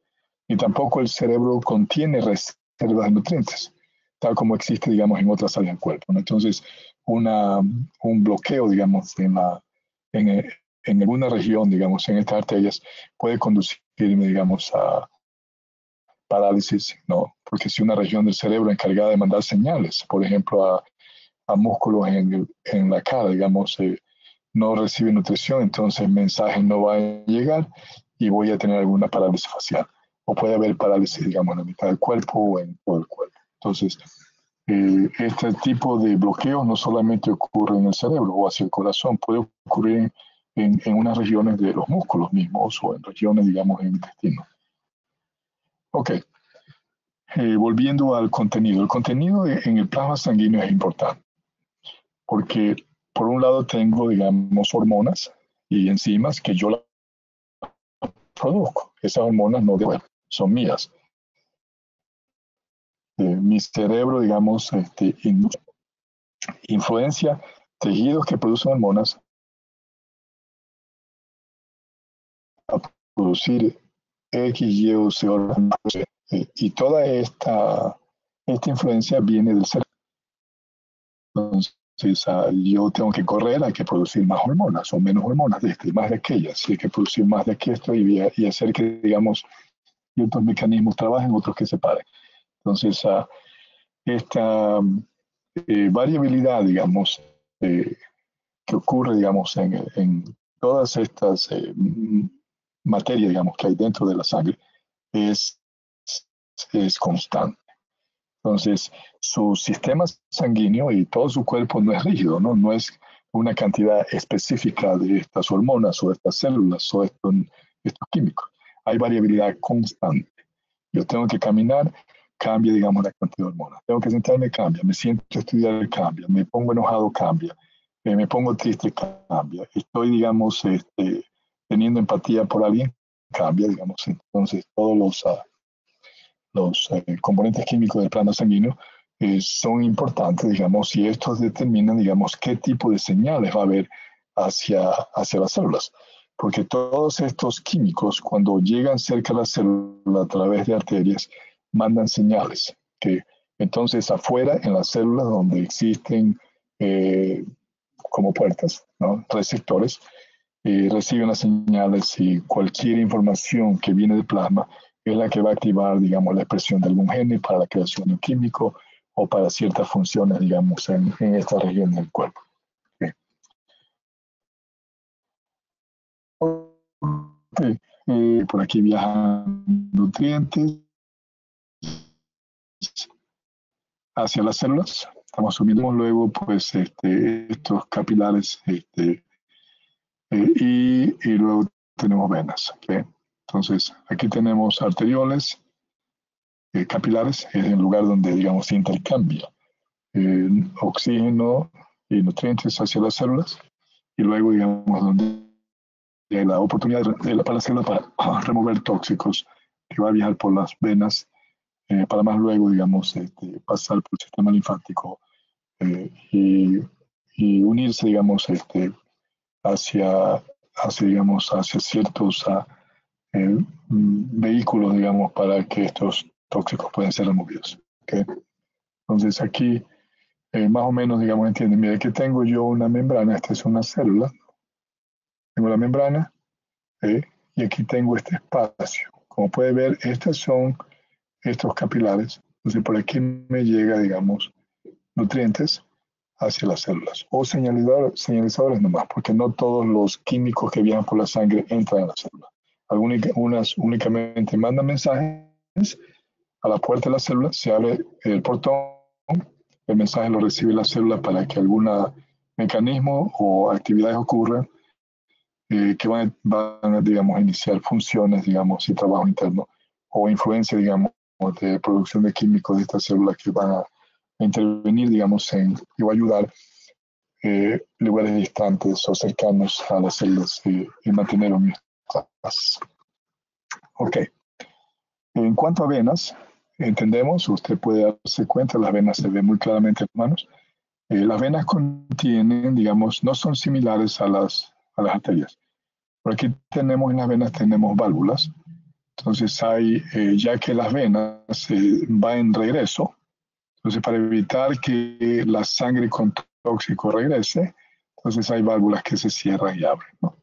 Y tampoco el cerebro contiene reservas de nutrientes, tal como existe, digamos, en otras áreas del cuerpo, ¿no? Entonces, una, un bloqueo, digamos, en, la, en, en alguna región, digamos, en estas arterias, puede conducirme, digamos, a parálisis, ¿no? Porque si una región del cerebro encargada de mandar señales, por ejemplo, a, a músculos en, en la cara, digamos, eh, no recibe nutrición, entonces el mensaje no va a llegar y voy a tener alguna parálisis facial. O puede haber parálisis, digamos, en la mitad del cuerpo o en todo el cuerpo. Entonces, eh, este tipo de bloqueos no solamente ocurre en el cerebro o hacia el corazón, puede ocurrir en, en, en unas regiones de los músculos mismos o en regiones, digamos, en el intestino. Ok. Eh, volviendo al contenido. El contenido de, en el plasma sanguíneo es importante porque, por un lado, tengo, digamos, hormonas y enzimas que yo las produzco. Esas hormonas no deben, son mías. Eh, mi cerebro, digamos, este, influencia tejidos que producen hormonas a producir X, Y o Z. Eh, y toda esta, esta influencia viene del cerebro. Entonces, yo tengo que correr, hay que producir más hormonas o menos hormonas, este, más de aquellas, y hay que producir más de esto y, y hacer que, digamos, ciertos mecanismos trabajen, otros que se paren. Entonces, uh, esta eh, variabilidad, digamos, eh, que ocurre, digamos, en, en todas estas eh, materias, digamos, que hay dentro de la sangre, es, es constante. Entonces, su sistema sanguíneo y todo su cuerpo no es rígido, ¿no? No es una cantidad específica de estas hormonas o de estas células o de estos, estos químicos. Hay variabilidad constante. Yo tengo que caminar, cambia, digamos, la cantidad de hormonas. Tengo que sentarme, cambia. Me siento a estudiar, cambia. Me pongo enojado, cambia. Eh, me pongo triste, cambia. Estoy, digamos, este, teniendo empatía por alguien, cambia, digamos. Entonces, todos los... Uh, los eh, componentes químicos del plasma sanguíneo eh, son importantes, digamos, y estos determinan, digamos, qué tipo de señales va a haber hacia, hacia las células. Porque todos estos químicos, cuando llegan cerca a la célula a través de arterias, mandan señales. Que entonces, afuera, en las células donde existen eh, como puertas, ¿no? Receptores, eh, reciben las señales y cualquier información que viene del plasma es la que va a activar, digamos, la expresión de algún gen para la creación de un químico o para ciertas funciones, digamos, en, en esta región del cuerpo. Okay. Okay. Eh, por aquí viajan nutrientes hacia las células. Estamos asumiendo luego, pues, este, estos capilares este, eh, y, y luego tenemos venas. Okay. Entonces, aquí tenemos arterioles, eh, capilares, es el lugar donde, digamos, se intercambia eh, oxígeno y nutrientes hacia las células, y luego, digamos, donde hay la oportunidad de la, para la célula para remover tóxicos, que va a viajar por las venas, eh, para más luego, digamos, este, pasar por el sistema linfático eh, y, y unirse, digamos, este, hacia, hacia, digamos, hacia ciertos... A, Eh, vehículos, digamos, para que estos tóxicos puedan ser removidos. ¿Okay? Entonces aquí, eh, más o menos, digamos, entienden, mira, aquí tengo yo una membrana, esta es una célula, tengo la membrana, ¿eh? Y aquí tengo este espacio. Como puede ver, estos son estos capilares, entonces por aquí me llega, digamos, nutrientes hacia las células, o señalizadores, señalizadores nomás, porque no todos los químicos que viajan por la sangre entran a la célula. Algunas únicamente mandan mensajes a la puerta de la célula, se abre el portón, el mensaje lo recibe la célula para que algún mecanismo o actividades ocurran eh, que van, van, digamos, a iniciar funciones, digamos, y trabajo interno o influencia, digamos, de producción de químicos de estas células que van a intervenir, digamos, en, y va a ayudar eh, lugares distantes o cercanos a las células eh, y mantener un cosas. Ok. En cuanto a venas, entendemos, usted puede darse cuenta, las venas se ven muy claramente, hermanos. Eh, las venas contienen, digamos, no son similares a las, a las arterias. Por aquí tenemos, en las venas tenemos válvulas. Entonces hay, eh, ya que las venas eh, van en regreso, entonces para evitar que la sangre con tóxico regrese, entonces hay válvulas que se cierran y abren, ¿no?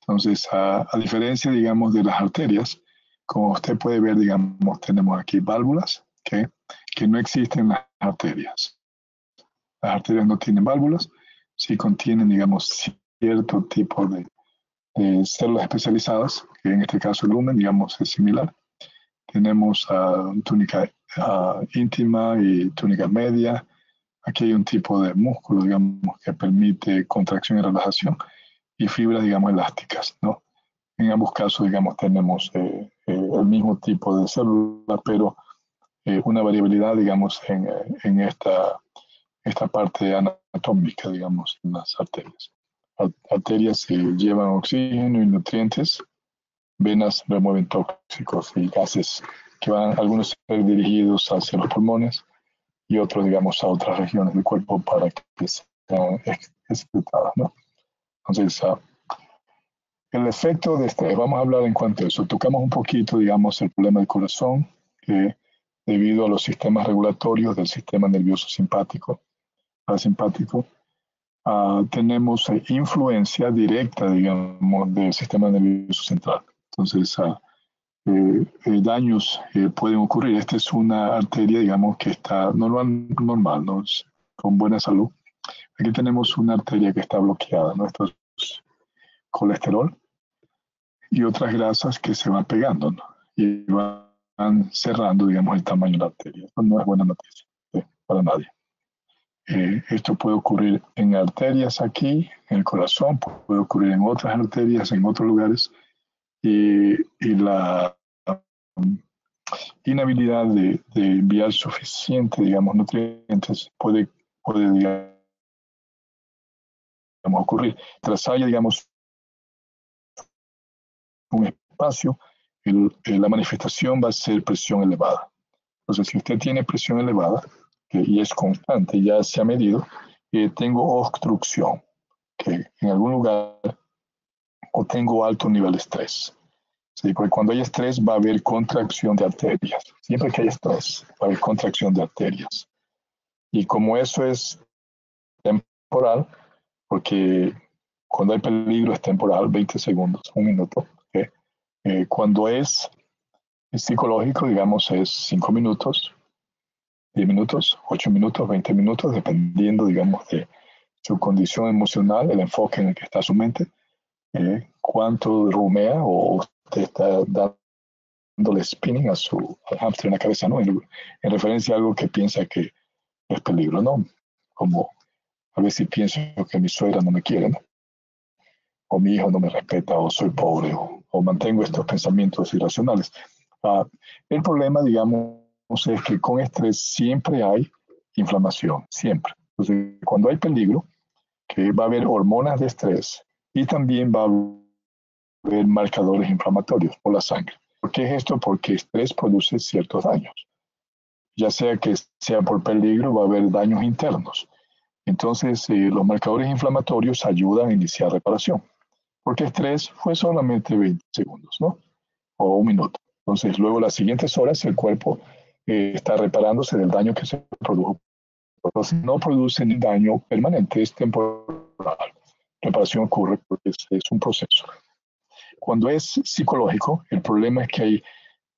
Entonces, a, a diferencia, digamos, de las arterias, como usted puede ver, digamos, tenemos aquí válvulas que, que no existen en las arterias. Las arterias no tienen válvulas, sí contienen, digamos, cierto tipo de, de células especializadas, que en este caso el lumen, digamos, es similar. Tenemos uh, túnica uh, íntima y túnica media. Aquí hay un tipo de músculo, digamos, que permite contracción y relajación, y fibras, digamos, elásticas, ¿no? En ambos casos, digamos, tenemos eh, eh, el mismo tipo de célula, pero eh, una variabilidad, digamos, en, en esta, esta parte anatómica, digamos, en las arterias. Arterias eh, llevan oxígeno y nutrientes, venas remueven tóxicos y gases que van, algunos ser dirigidos hacia los pulmones y otros, digamos, a otras regiones del cuerpo para que sean excretadas, ¿no? Entonces, uh, el efecto de estrés, vamos a hablar en cuanto a eso. Tocamos un poquito, digamos, el problema del corazón, que debido a los sistemas regulatorios del sistema nervioso simpático, parasimpático, uh, tenemos uh, influencia directa, digamos, del sistema nervioso central. Entonces, uh, eh, eh, daños eh, pueden ocurrir. Esta es una arteria, digamos, que está normal, normal, ¿no? Con buena salud. Aquí tenemos una arteria que está bloqueada, ¿no? Esto es colesterol y otras grasas que se van pegando, ¿no? Y van cerrando, digamos, el tamaño de la arteria. Esto no es buena noticia, ¿eh? Para nadie. Eh, esto puede ocurrir en arterias aquí, en el corazón, puede ocurrir en otras arterias, en otros lugares, y, y la um, inhabilidad de, de enviar suficiente, digamos, nutrientes puede, puede digamos, ocurrir. Tras haya, digamos, un espacio, el, el, la manifestación va a ser presión elevada. Entonces, si usted tiene presión elevada, que, y es constante, ya se ha medido, eh, tengo obstrucción, que en algún lugar, o tengo alto nivel de estrés. ¿Sí? Porque cuando hay estrés va a haber contracción de arterias. Siempre que hay estrés va a haber contracción de arterias. Y como eso es temporal, porque cuando hay peligro es temporal, veinte segundos, un minuto. ¿Okay? Eh, cuando es, es psicológico, digamos, es cinco minutos, diez minutos, ocho minutos, veinte minutos, dependiendo, digamos, de su condición emocional, el enfoque en el que está su mente, eh, cuánto rumea o usted está dándole spinning a su hamster en la cabeza, ¿no? En, en referencia a algo que piensa que es peligro, ¿no? Como a veces pienso que mi suegra no me quiere, ¿no? O mi hijo no me respeta, o soy pobre, o, o mantengo estos pensamientos irracionales. Ah, el problema, digamos, es que con estrés siempre hay inflamación, siempre. Entonces, cuando hay peligro, que va a haber hormonas de estrés y también va a haber marcadores inflamatorios por la sangre. ¿Por qué es esto? Porque estrés produce ciertos daños. Ya sea que sea por peligro, va a haber daños internos. Entonces, eh, los marcadores inflamatorios ayudan a iniciar reparación, porque estrés fue solamente veinte segundos, ¿no? O un minuto. Entonces, luego las siguientes horas el cuerpo eh, está reparándose del daño que se produjo. Entonces, no produce daño permanente, es temporal. Reparación ocurre porque es, es un proceso. Cuando es psicológico, el problema es que hay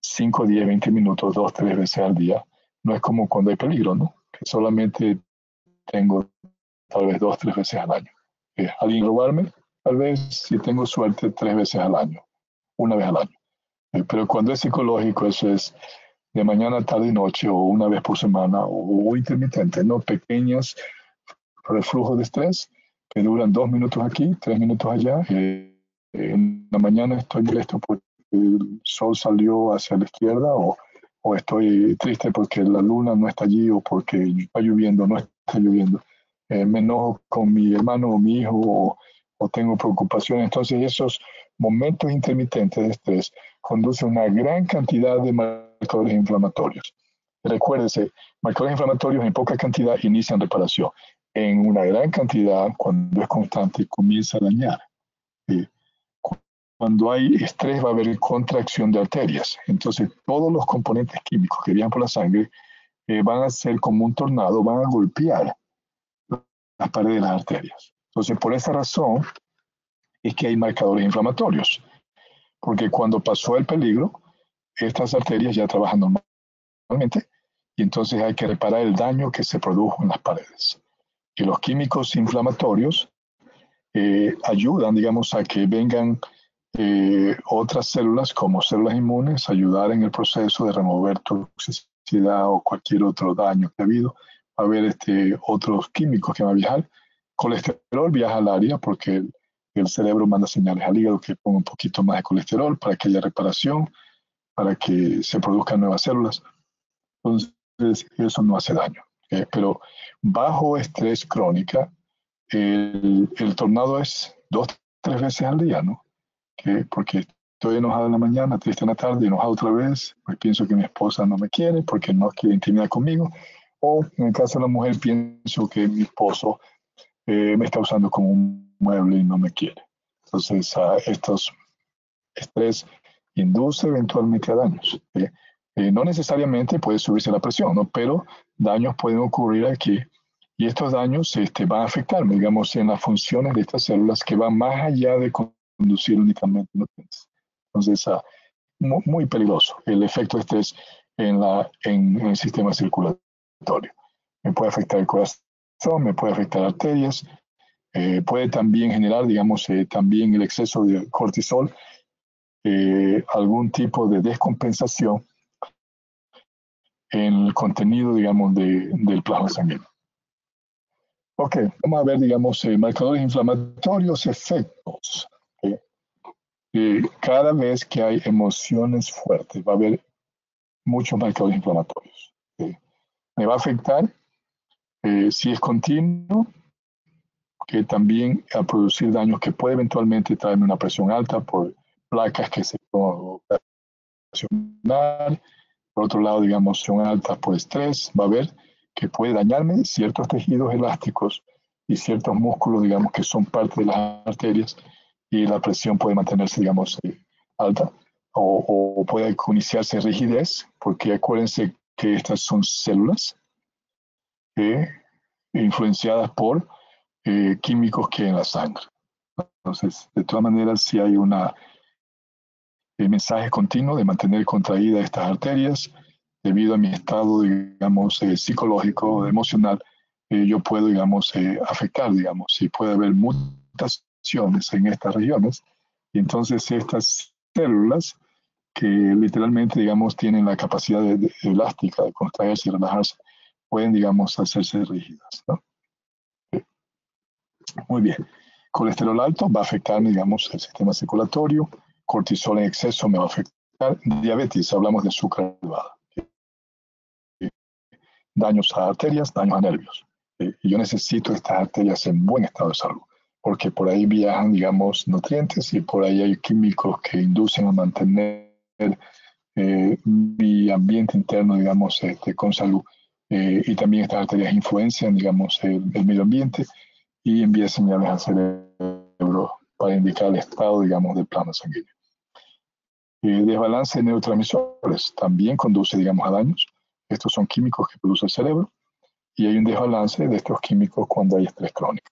cinco, diez, veinte minutos, dos, tres veces al día. No es como cuando hay peligro, ¿no? Que solamente tengo tal vez dos, tres veces al año. Eh, alguien robarme, tal vez, si tengo suerte, tres veces al año, una vez al año. Eh, pero cuando es psicológico, eso es de mañana, tarde y noche, o una vez por semana, o, o intermitente, ¿no? Pequeños reflujos de estrés que duran dos minutos aquí, tres minutos allá. Eh, en la mañana estoy molesto porque el sol salió hacia la izquierda, o, o estoy triste porque la luna no está allí, o porque está lloviendo, no está lloviendo. Eh, me enojo con mi hermano o mi hijo, o, o tengo preocupación. Entonces esos momentos intermitentes de estrés conducen a una gran cantidad de marcadores inflamatorios. Recuérdese, marcadores inflamatorios en poca cantidad inician reparación. En una gran cantidad, cuando es constante, comienza a dañar. ¿Sí? Cuando hay estrés va a haber contracción de arterias. Entonces todos los componentes químicos que viajan por la sangre eh, van a ser como un tornado, van a golpear las paredes de las arterias. Entonces por esa razón es que hay marcadores inflamatorios. Porque cuando pasó el peligro, estas arterias ya trabajan normalmente y entonces hay que reparar el daño que se produjo en las paredes. Y los químicos inflamatorios eh, ayudan, digamos, a que vengan Eh, otras células como células inmunes, ayudar en el proceso de remover toxicidad o cualquier otro daño que ha habido. Va a haber este, otros químicos que van a viajar. Colesterol viaja al área porque el, el cerebro manda señales al hígado que ponga un poquito más de colesterol para que haya reparación, para que se produzcan nuevas células. Entonces eso no hace daño, ¿okay? Pero bajo estrés crónica el, el tornado es dos, tres veces al día, ¿no? ¿Qué? Porque estoy enojado en la mañana, triste en la tarde, enojado otra vez, pues pienso que mi esposa no me quiere porque no quiere intimidad conmigo, o en el caso de la mujer pienso que mi esposo eh, me está usando como un mueble y no me quiere. Entonces uh, estos estrés induce eventualmente a daños. ¿Eh? Eh, no necesariamente puede subirse la presión, ¿no? Pero daños pueden ocurrir aquí y estos daños este, van a afectar, digamos, en las funciones de estas células que van más allá de conducir únicamente. Entonces, ah, muy peligroso el efecto de estrés en, la, en, en el sistema circulatorio. Me puede afectar el corazón, me puede afectar arterias, eh, puede también generar, digamos, eh, también el exceso de cortisol, eh, algún tipo de descompensación en el contenido, digamos, de, del plasma sanguíneo. Ok, vamos a ver, digamos, eh, marcadores inflamatorios, efectos. Eh, cada vez que hay emociones fuertes va a haber muchos marcadores inflamatorios. Eh, me va a afectar eh, si es continuo, que también a producir daños que puede eventualmente traerme una presión alta por placas que se pueden ocasionar. Por otro lado, digamos, son altas por estrés, va a haber que puede dañarme ciertos tejidos elásticos y ciertos músculos, digamos, que son parte de las arterias. Y la presión puede mantenerse, digamos, alta o, o puede iniciarse rigidez, porque acuérdense que estas son células eh, influenciadas por eh, químicos que hay en la sangre. Entonces, de todas maneras, si hay un eh, mensaje continuo de mantener contraídas estas arterias, debido a mi estado, digamos, eh, psicológico, emocional, eh, yo puedo, digamos, eh, afectar, digamos, y puede haber muchas en estas regiones, y entonces estas células que literalmente, digamos, tienen la capacidad de, de, elástica de contraerse y relajarse, pueden, digamos, hacerse rígidas, ¿no? Muy bien. Colesterol alto va a afectar, digamos, el sistema circulatorio. Cortisol en exceso me va a afectar. Diabetes, hablamos de azúcar elevada. Daños a arterias, daños a nervios. Y yo necesito estas arterias en buen estado de salud, porque por ahí viajan, digamos, nutrientes y por ahí hay químicos que inducen a mantener eh, mi ambiente interno, digamos, este, con salud. Eh, y también estas arterias influencian, digamos, el, el medio ambiente y envían señales al cerebro para indicar el estado, digamos, del plasma sanguíneo. Eh, desbalance de neurotransmisores también conduce, digamos, a daños. Estos son químicos que produce el cerebro y hay un desbalance de estos químicos cuando hay estrés crónico.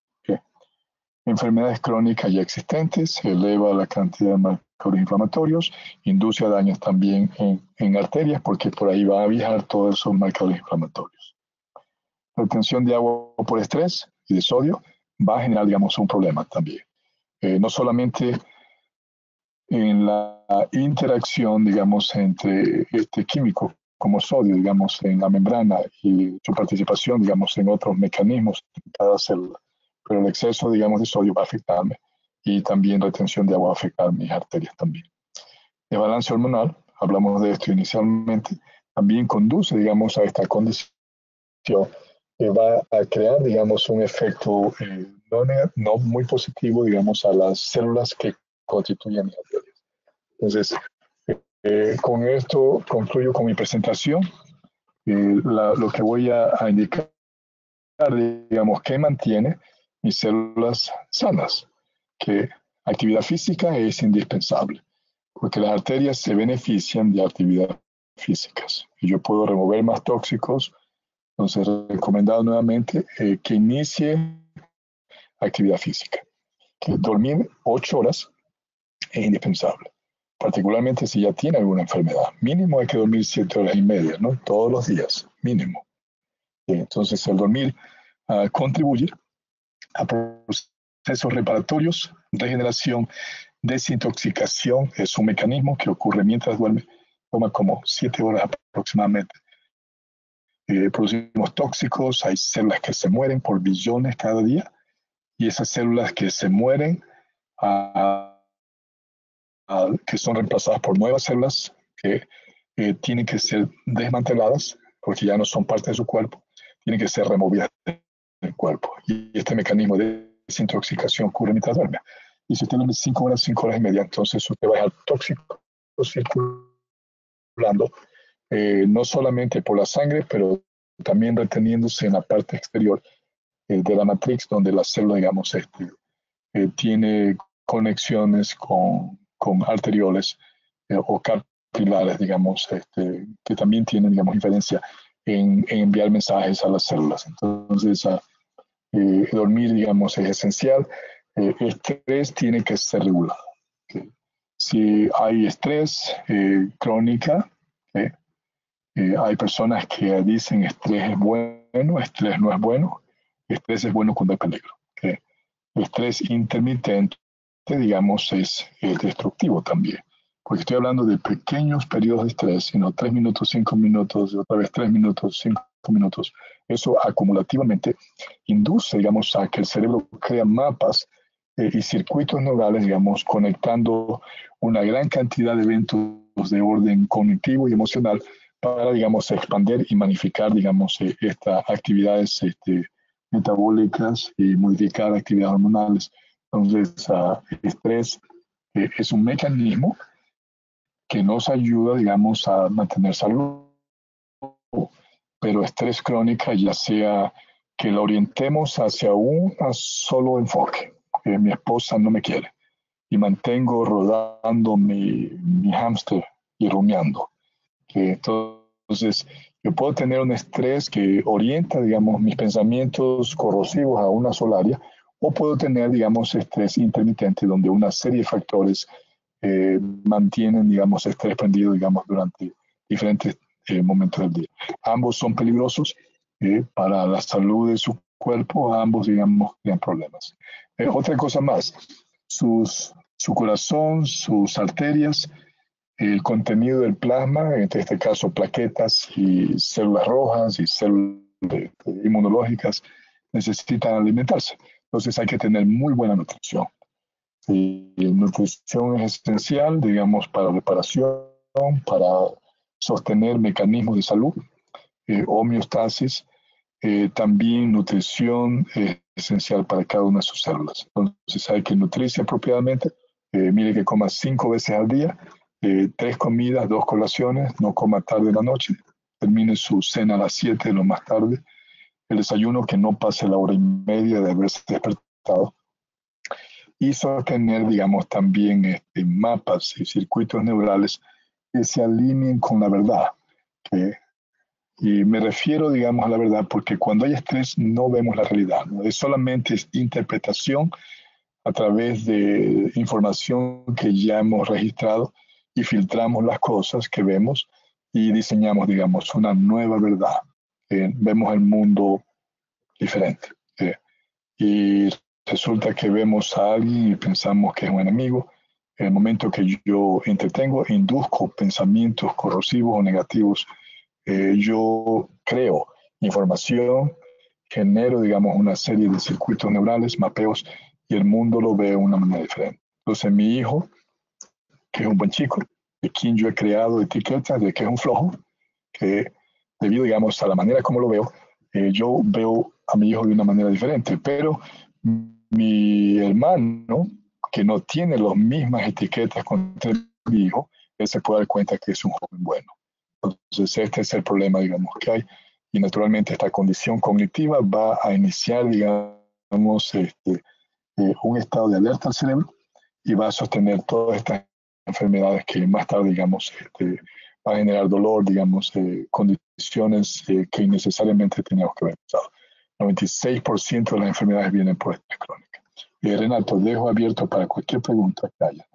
Enfermedades crónicas ya existentes, eleva la cantidad de marcadores inflamatorios, induce a daños también en, en arterias, porque por ahí va a viajar todos esos marcadores inflamatorios. Retención de agua por estrés y de sodio va a generar, digamos, un problema también. Eh, no solamente en la interacción, digamos, entre este químico como sodio, digamos, en la membrana y su participación, digamos, en otros mecanismos de cada célula, pero el exceso, digamos, de sodio va a afectarme y también retención de agua va a afectar mis arterias también. Desbalance hormonal, hablamos de esto inicialmente, también conduce, digamos, a esta condición que va a crear, digamos, un efecto eh, no, no muy positivo, digamos, a las células que constituyen las bacterias. Entonces, eh, con esto concluyo con mi presentación. Eh, la, lo que voy a, a indicar, digamos, que mantiene mis células sanas, que actividad física es indispensable, porque las arterias se benefician de actividades físicas y yo puedo remover más tóxicos. Entonces, recomendado nuevamente eh, que inicie actividad física. Que dormir ocho horas es indispensable, particularmente si ya tiene alguna enfermedad. Mínimo hay que dormir siete horas y media, ¿no? Todos los días, mínimo. Entonces, el dormir uh, contribuye a procesos reparatorios, regeneración, desintoxicación. Es un mecanismo que ocurre mientras duerme. Toma como siete horas aproximadamente. Eh, producimos tóxicos, hay células que se mueren por billones cada día, y esas células que se mueren, a, a, que son reemplazadas por nuevas células que eh, tienen que ser desmanteladas porque ya no son parte de su cuerpo, tienen que ser removidas del cuerpo. Y este mecanismo de desintoxicación ocurre mientras duerme. Y si usted duerme cinco horas, cinco horas y media, entonces usted va a dejar tóxico circulando, eh, no solamente por la sangre, pero también reteniéndose en la parte exterior eh, de la matriz, donde la célula, digamos, este, eh, tiene conexiones con, con arterioles eh, o capilares, digamos, este, que también tienen, digamos, diferencia en, en enviar mensajes a las células. Entonces, a, eh, dormir, digamos, es esencial. Eh, el estrés tiene que ser regulado. ¿Okay? Si hay estrés eh, crónica, ¿eh? Eh, hay personas que dicen estrés es bueno, estrés no es bueno, estrés es bueno cuando hay peligro. ¿Eh? Estrés intermitente, digamos, es, es destructivo también, porque estoy hablando de pequeños periodos de estrés, sino tres minutos, cinco minutos, otra vez tres minutos, cinco minutos. Eso acumulativamente induce, digamos, a que el cerebro crea mapas y circuitos neurales, digamos, conectando una gran cantidad de eventos de orden cognitivo y emocional para, digamos, expandir y magnificar, digamos, estas actividades este, metabólicas y modificar actividades hormonales. Entonces, uh, el estrés eh, es un mecanismo que nos ayuda, digamos, a mantener salud, pero estrés crónica ya sea que lo orientemos hacia un solo enfoque. Eh, mi esposa no me quiere y mantengo rodando mi, mi hámster y rumiando. Eh, entonces, yo puedo tener un estrés que orienta, digamos, mis pensamientos corrosivos a una sola área, o puedo tener, digamos, estrés intermitente, donde una serie de factores eh, mantienen, digamos, estrés prendido, digamos, durante diferentes eh, momentos del día. Ambos son peligrosos eh, para la salud de su cuerpo, ambos, digamos, crean problemas. Eh, otra cosa más, sus, su corazón, sus arterias, el contenido del plasma, en este caso plaquetas y células rojas y células eh, inmunológicas, necesitan alimentarse. Entonces hay que tener muy buena nutrición. Y, y nutrición es esencial, digamos, para reparación, para sostener mecanismos de salud, eh, homeostasis. Eh, también nutrición es esencial para cada una de sus células. Entonces hay que nutrirse apropiadamente. Eh, mire que coma cinco veces al día, eh, tres comidas, dos colaciones, no coma tarde en la noche, termine su cena a las siete, lo más tarde, el desayuno que no pase la hora y media de haberse despertado, y sostener, digamos, también este, mapas y circuitos neurales que se alineen con la verdad, que Y me refiero, digamos, a la verdad, porque cuando hay estrés no vemos la realidad, ¿no? Es solamente interpretación a través de información que ya hemos registrado, y filtramos las cosas que vemos y diseñamos, digamos, una nueva verdad. Eh, vemos el mundo diferente. Eh, y resulta que vemos a alguien y pensamos que es un enemigo. En el momento que yo entretengo, induzco pensamientos corrosivos o negativos. Eh, yo creo información, genero, digamos, una serie de circuitos neurales, mapeos, y el mundo lo ve de una manera diferente. Entonces, mi hijo, que es un buen chico, de quien yo he creado etiquetas de que es un flojo, que debido, digamos, a la manera como lo veo, eh, yo veo a mi hijo de una manera diferente, pero mi hermano, que no tiene las mismas etiquetas contra mi hijo, él se puede dar cuenta que es un joven bueno. Entonces, este es el problema, digamos, que hay. Y naturalmente esta condición cognitiva va a iniciar, digamos, este, eh, un estado de alerta al cerebro y va a sostener todas estas enfermedades que más tarde, digamos, este, va a generar dolor, digamos, eh, condiciones eh, que innecesariamente teníamos que haber pensado. noventa y seis por ciento de las enfermedades vienen por esta crónica. Eh, Renato, dejo abierto para cualquier pregunta que haya.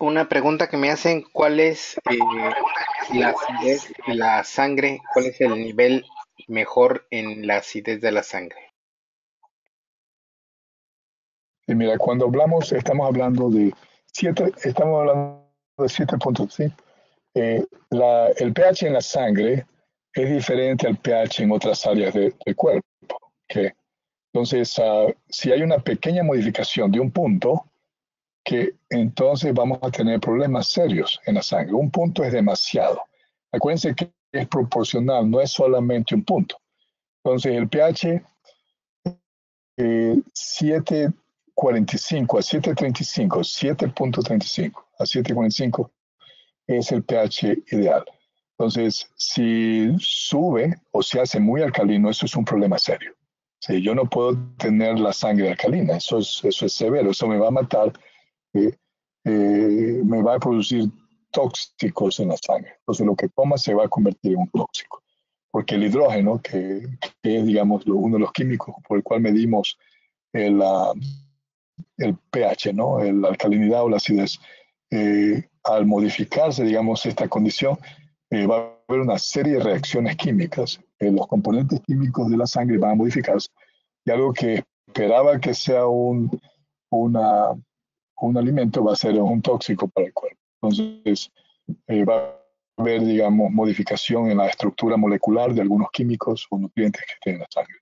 Una pregunta que me hacen, ¿cuál es eh, la acidez de la sangre? ¿Cuál es el nivel mejor en la acidez de la sangre? Y mira, cuando hablamos, estamos hablando de siete, estamos hablando de siete punto cinco. Eh, el pH en la sangre es diferente al pH en otras áreas de, del cuerpo. ¿Okay? Entonces, uh, si hay una pequeña modificación de un punto, que entonces vamos a tener problemas serios en la sangre. Un punto es demasiado. Acuérdense que es proporcional, no es solamente un punto. Entonces el pH eh, siete punto cuarenta y cinco a siete punto treinta y cinco, siete punto treinta y cinco a siete punto cuarenta y cinco es el pH ideal. Entonces si sube o se hace muy alcalino, eso es un problema serio. Si yo no puedo tener la sangre alcalina, eso es, eso es severo, eso me va a matar. Eh, eh, me va a producir tóxicos en la sangre. Entonces lo que coma se va a convertir en un tóxico. Porque el hidrógeno, que, que es, digamos, lo, uno de los químicos por el cual medimos el, uh, el pH, ¿no? La alcalinidad o la acidez, eh, al modificarse, digamos, esta condición, eh, va a haber una serie de reacciones químicas. Eh, los componentes químicos de la sangre van a modificarse. Y algo que esperaba que sea un, una... un alimento va a ser un tóxico para el cuerpo. Entonces, eh, va a haber, digamos, modificación en la estructura molecular de algunos químicos o nutrientes que estén en la sangre.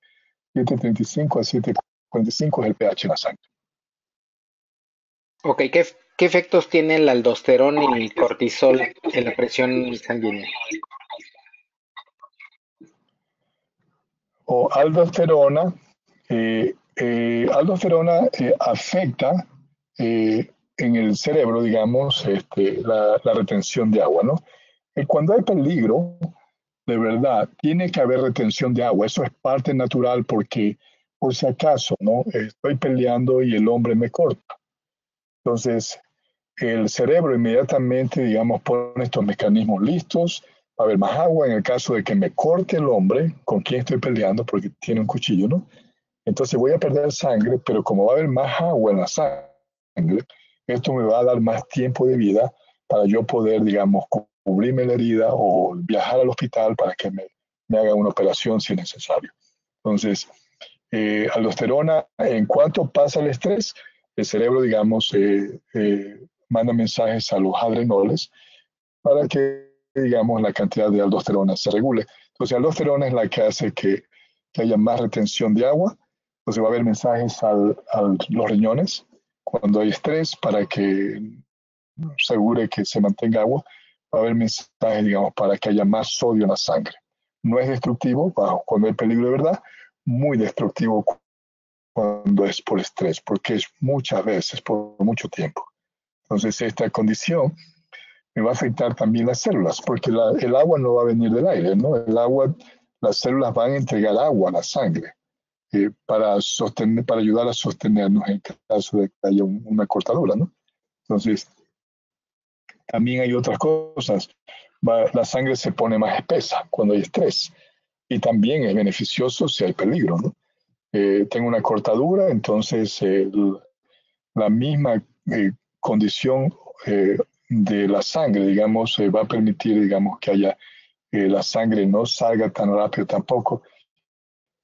siete punto treinta y cinco a siete punto cuarenta y cinco es el pH en la sangre. Ok, ¿qué, qué efectos tienen la aldosterona y el cortisol en la presión sanguínea? O aldosterona, eh, eh, aldosterona eh, afecta Eh, en el cerebro, digamos, este, la, la retención de agua, ¿no? Y cuando hay peligro, de verdad, tiene que haber retención de agua. Eso es parte natural porque, por si acaso, ¿no? Estoy peleando y el hombre me corta. Entonces, el cerebro inmediatamente, digamos, pone estos mecanismos listos. Va a haber más agua en el caso de que me corte el hombre con quien estoy peleando porque tiene un cuchillo, ¿no? Entonces voy a perder sangre, pero como va a haber más agua en la sangre, esto me va a dar más tiempo de vida para yo poder, digamos, cubrirme la herida o viajar al hospital para que me, me haga una operación si es necesario. Entonces, eh, aldosterona, en cuanto pasa el estrés, el cerebro, digamos, eh, eh, manda mensajes a los adrenoles para que, digamos, la cantidad de aldosterona se regule. Entonces, aldosterona es la que hace que, que haya más retención de agua. Entonces, va a haber mensajes al, a los riñones cuando hay estrés, para que asegure que se mantenga agua. Va a haber mensajes, digamos, para que haya más sodio en la sangre. No es destructivo cuando hay peligro de verdad, muy destructivo cuando es por estrés, porque es muchas veces, por mucho tiempo. Entonces, esta condición me va a afectar también las células, porque la, el agua no va a venir del aire, ¿no? El agua, las células van a entregar agua a la sangre. Eh, para, sostener, para ayudar a sostenernos en caso de que haya un, una cortadura, ¿no? Entonces, también hay otras cosas. Va, la sangre se pone más espesa cuando hay estrés. Y también es beneficioso si hay peligro, ¿no? Eh, tengo una cortadura, entonces eh, la misma eh, condición eh, de la sangre, digamos, eh, va a permitir, digamos, que haya eh, la sangre no salga tan rápido tampoco.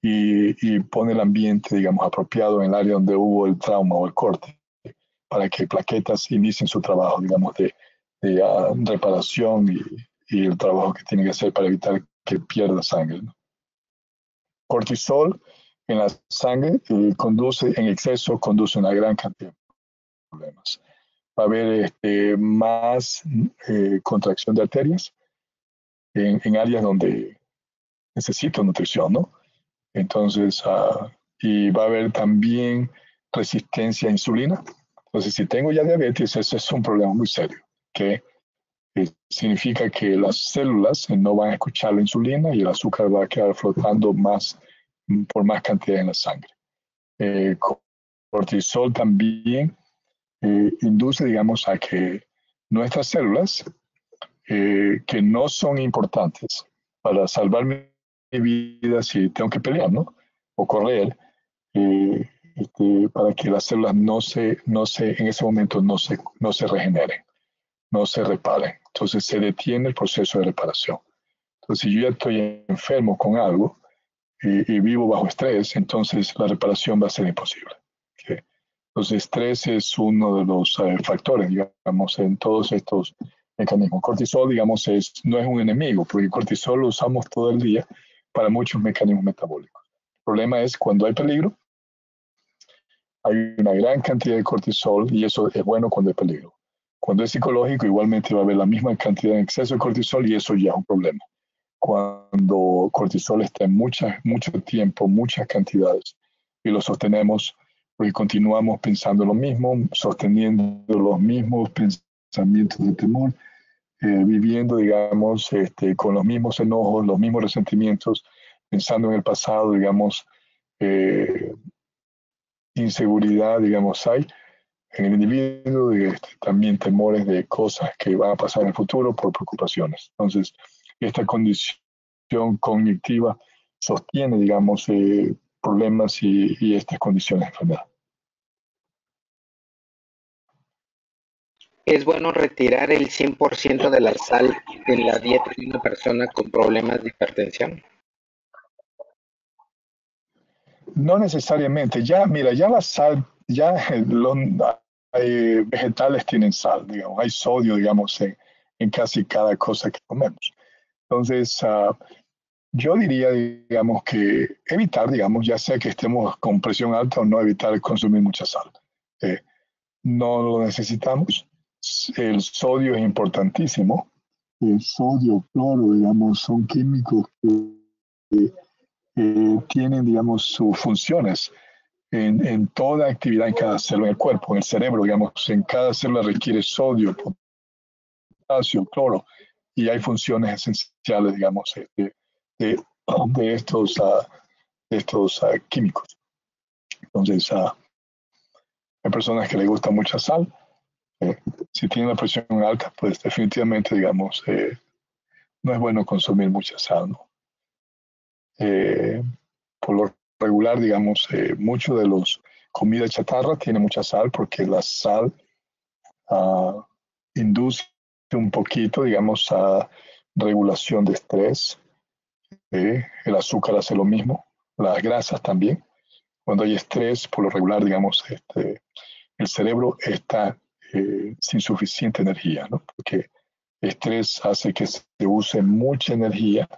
Y, y pone el ambiente, digamos, apropiado en el área donde hubo el trauma o el corte, para que plaquetas inicien su trabajo, digamos, de, de uh, reparación y, y el trabajo que tiene que hacer para evitar que pierda sangre, ¿no? Cortisol en la sangre eh, conduce, en exceso, conduce una gran cantidad de problemas. Va a haber este, más eh, contracción de arterias, en, en áreas donde necesito nutrición, ¿no? Entonces, uh, y va a haber también resistencia a insulina. Entonces, si tengo ya diabetes, ese es un problema muy serio, que eh, significa que las células no van a escuchar la insulina y el azúcar va a quedar flotando más, por más cantidad en la sangre. Eh, cortisol también eh, induce, digamos, a que nuestras células, eh, que no son importantes para salvar mi vida si tengo que pelear, ¿no? O correr, eh, este, para que las células no se, no se, en ese momento no se, no se regeneren, no se reparen. Entonces se detiene el proceso de reparación. Entonces, si yo ya estoy enfermo con algo y, y vivo bajo estrés, entonces la reparación va a ser imposible. ¿Okay? Entonces, estrés es uno de los eh, factores, digamos, en todos estos mecanismos. Cortisol, digamos, es, no es un enemigo, porque el cortisol lo usamos todo el día para muchos mecanismos metabólicos. El problema es cuando hay peligro, hay una gran cantidad de cortisol y eso es bueno cuando hay peligro. Cuando es psicológico, igualmente va a haber la misma cantidad en exceso de cortisol y eso ya es un problema. Cuando cortisol está en mucha, mucho tiempo, muchas cantidades, y lo sostenemos, porque continuamos pensando lo mismo, sosteniendo los mismos pensamientos de temor, eh, viviendo, digamos, este, con los mismos enojos, los mismos resentimientos, pensando en el pasado, digamos, eh, inseguridad, digamos, hay en el individuo, este, también temores de cosas que van a pasar en el futuro por preocupaciones. Entonces, esta condición cognitiva sostiene, digamos, eh, problemas y, y estas condiciones de enfermedad. ¿Es bueno retirar el cien por ciento de la sal en la dieta de una persona con problemas de hipertensión? No necesariamente. Ya, mira, ya la sal, ya los eh, vegetales tienen sal, digamos. Hay sodio, digamos, en, en casi cada cosa que comemos. Entonces, uh, yo diría, digamos, que evitar, digamos, ya sea que estemos con presión alta o no, evitar consumir mucha sal. Eh, no lo necesitamos. El sodio es importantísimo. El sodio, cloro, digamos, son químicos que eh, tienen, digamos, sus funciones en, en toda actividad, en cada célula del cuerpo, en el cerebro, digamos, en cada célula requiere sodio, potasio, cloro, y hay funciones esenciales, digamos, eh, De, de estos, uh, de estos uh, químicos. Entonces, uh, hay personas que les gusta mucha sal. Eh, si tienen la presión alta, pues definitivamente, digamos, eh, no es bueno consumir mucha sal, ¿no? Eh, por lo regular, digamos, eh, mucho de los comidas chatarra tiene mucha sal porque la sal uh, induce un poquito, digamos, a regulación de estrés. Eh, el azúcar hace lo mismo, las grasas también. Cuando hay estrés, por lo regular, digamos, este, el cerebro está eh, sin suficiente energía, ¿no? Porque estrés hace que se use mucha energía.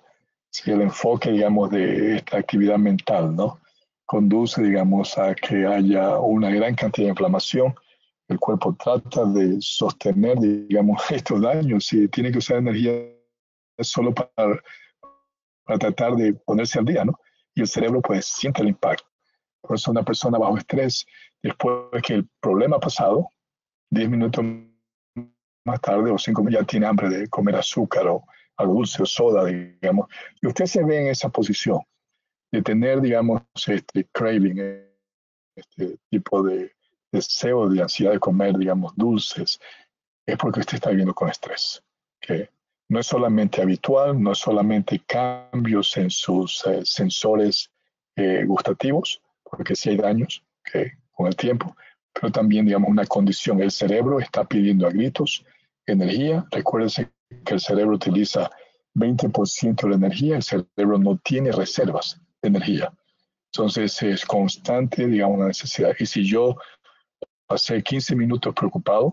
Si el enfoque, digamos, de esta actividad mental, ¿no? Conduce, digamos, a que haya una gran cantidad de inflamación. El cuerpo trata de sostener, digamos, estos daños y tiene que usar energía solo para... para tratar de ponerse al día, ¿no? Y el cerebro, pues, siente el impacto. Por eso una persona bajo estrés, después que el problema ha pasado, diez minutos más tarde o cinco minutos, ya tiene hambre de comer azúcar o algo dulce o soda, digamos. Y usted se ve en esa posición de tener, digamos, este craving, este tipo de deseo, de ansiedad de comer, digamos, dulces, es porque usted está viviendo con estrés, ¿ok? No es solamente habitual, no es solamente cambios en sus eh, sensores eh, gustativos, porque sí hay daños, ¿okay? Con el tiempo, pero también, digamos, una condición. El cerebro está pidiendo a gritos energía. Recuérdense que el cerebro utiliza veinte por ciento de la energía, el cerebro no tiene reservas de energía. Entonces es constante, digamos, la necesidad. Y si yo pasé quince minutos preocupado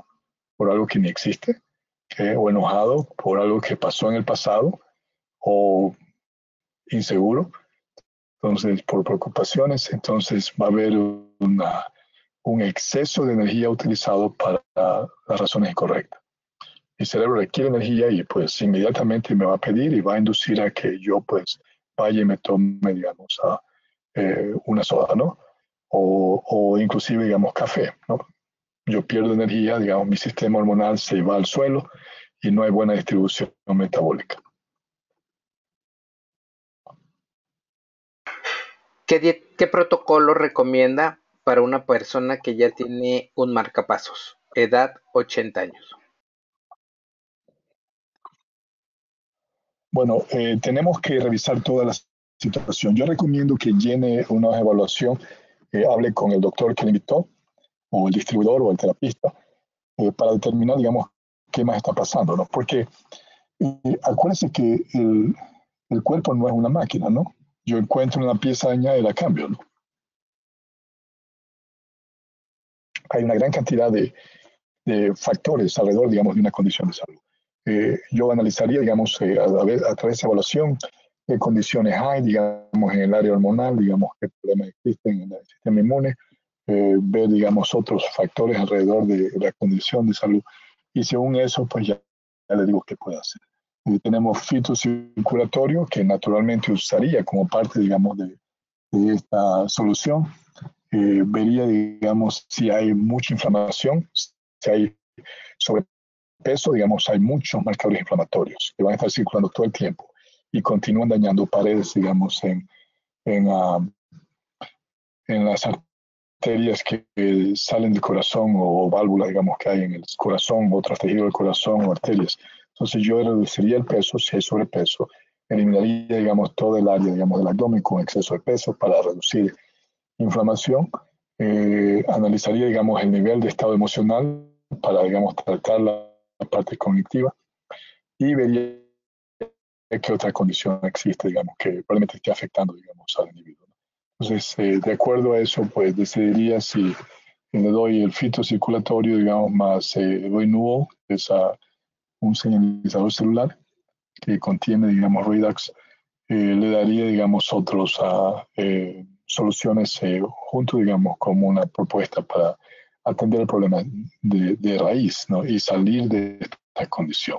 por algo que ni existe, Eh, o enojado por algo que pasó en el pasado, o inseguro, entonces por preocupaciones, entonces va a haber una, un exceso de energía utilizado para las razones incorrectas. mi cerebro requiere energía y pues inmediatamente me va a pedir y va a inducir a que yo pues vaya y me tome, digamos, a, eh, una soda, ¿no? O, o inclusive, digamos, café, ¿no? Yo pierdo energía, digamos, mi sistema hormonal se va al suelo y no hay buena distribución metabólica. ¿Qué, qué protocolo recomienda para una persona que ya tiene un marcapasos, edad ochenta años? Bueno, eh, tenemos que revisar toda la situación. Yo recomiendo que llene una evaluación, eh, hable con el doctor que le invitó, o el distribuidor, o el terapista, eh, para determinar, digamos, qué más está pasando, ¿no? Porque eh, acuérdense que el, el cuerpo no es una máquina, ¿no? Yo encuentro una pieza dañada y la cambio, ¿no? Hay una gran cantidad de, de factores alrededor, digamos, de una condición de salud. Eh, yo analizaría, digamos, eh, a, a, a través de evaluación qué condiciones hay, digamos, en el área hormonal, digamos, qué problemas existen en el sistema inmune, eh, ver, digamos, otros factores alrededor de la condición de salud. Y según eso, pues ya, ya le digo qué puede hacer. Eh, tenemos fitocirculatorio, que naturalmente usaría como parte, digamos, de, de esta solución. Eh, vería, digamos, si hay mucha inflamación, si hay sobrepeso, peso, digamos, hay muchos marcadores inflamatorios que van a estar circulando todo el tiempo y continúan dañando paredes, digamos, en, en, uh, en las arterias que eh, salen del corazón o, o válvulas, digamos, que hay en el corazón, otros tejidos del corazón o arterias. Entonces yo reduciría el peso si hay sobrepeso, eliminaría, digamos, todo el área, digamos, del abdomen con exceso de peso para reducir inflamación, eh, analizaría, digamos, el nivel de estado emocional para, digamos, tratar la la parte cognitiva y vería qué otra condición existe, digamos, que probablemente esté afectando, digamos, al individuo. Entonces, eh, de acuerdo a eso, pues decidiría si le doy el fitocirculatorio, digamos, más eh, le doy Nuo, que es uh, un señalizador celular que contiene, digamos, Redox, eh, le daría, digamos, otros uh, eh, soluciones eh, junto, digamos, como una propuesta para atender el problema de, de raíz, ¿no? Y salir de esta condición.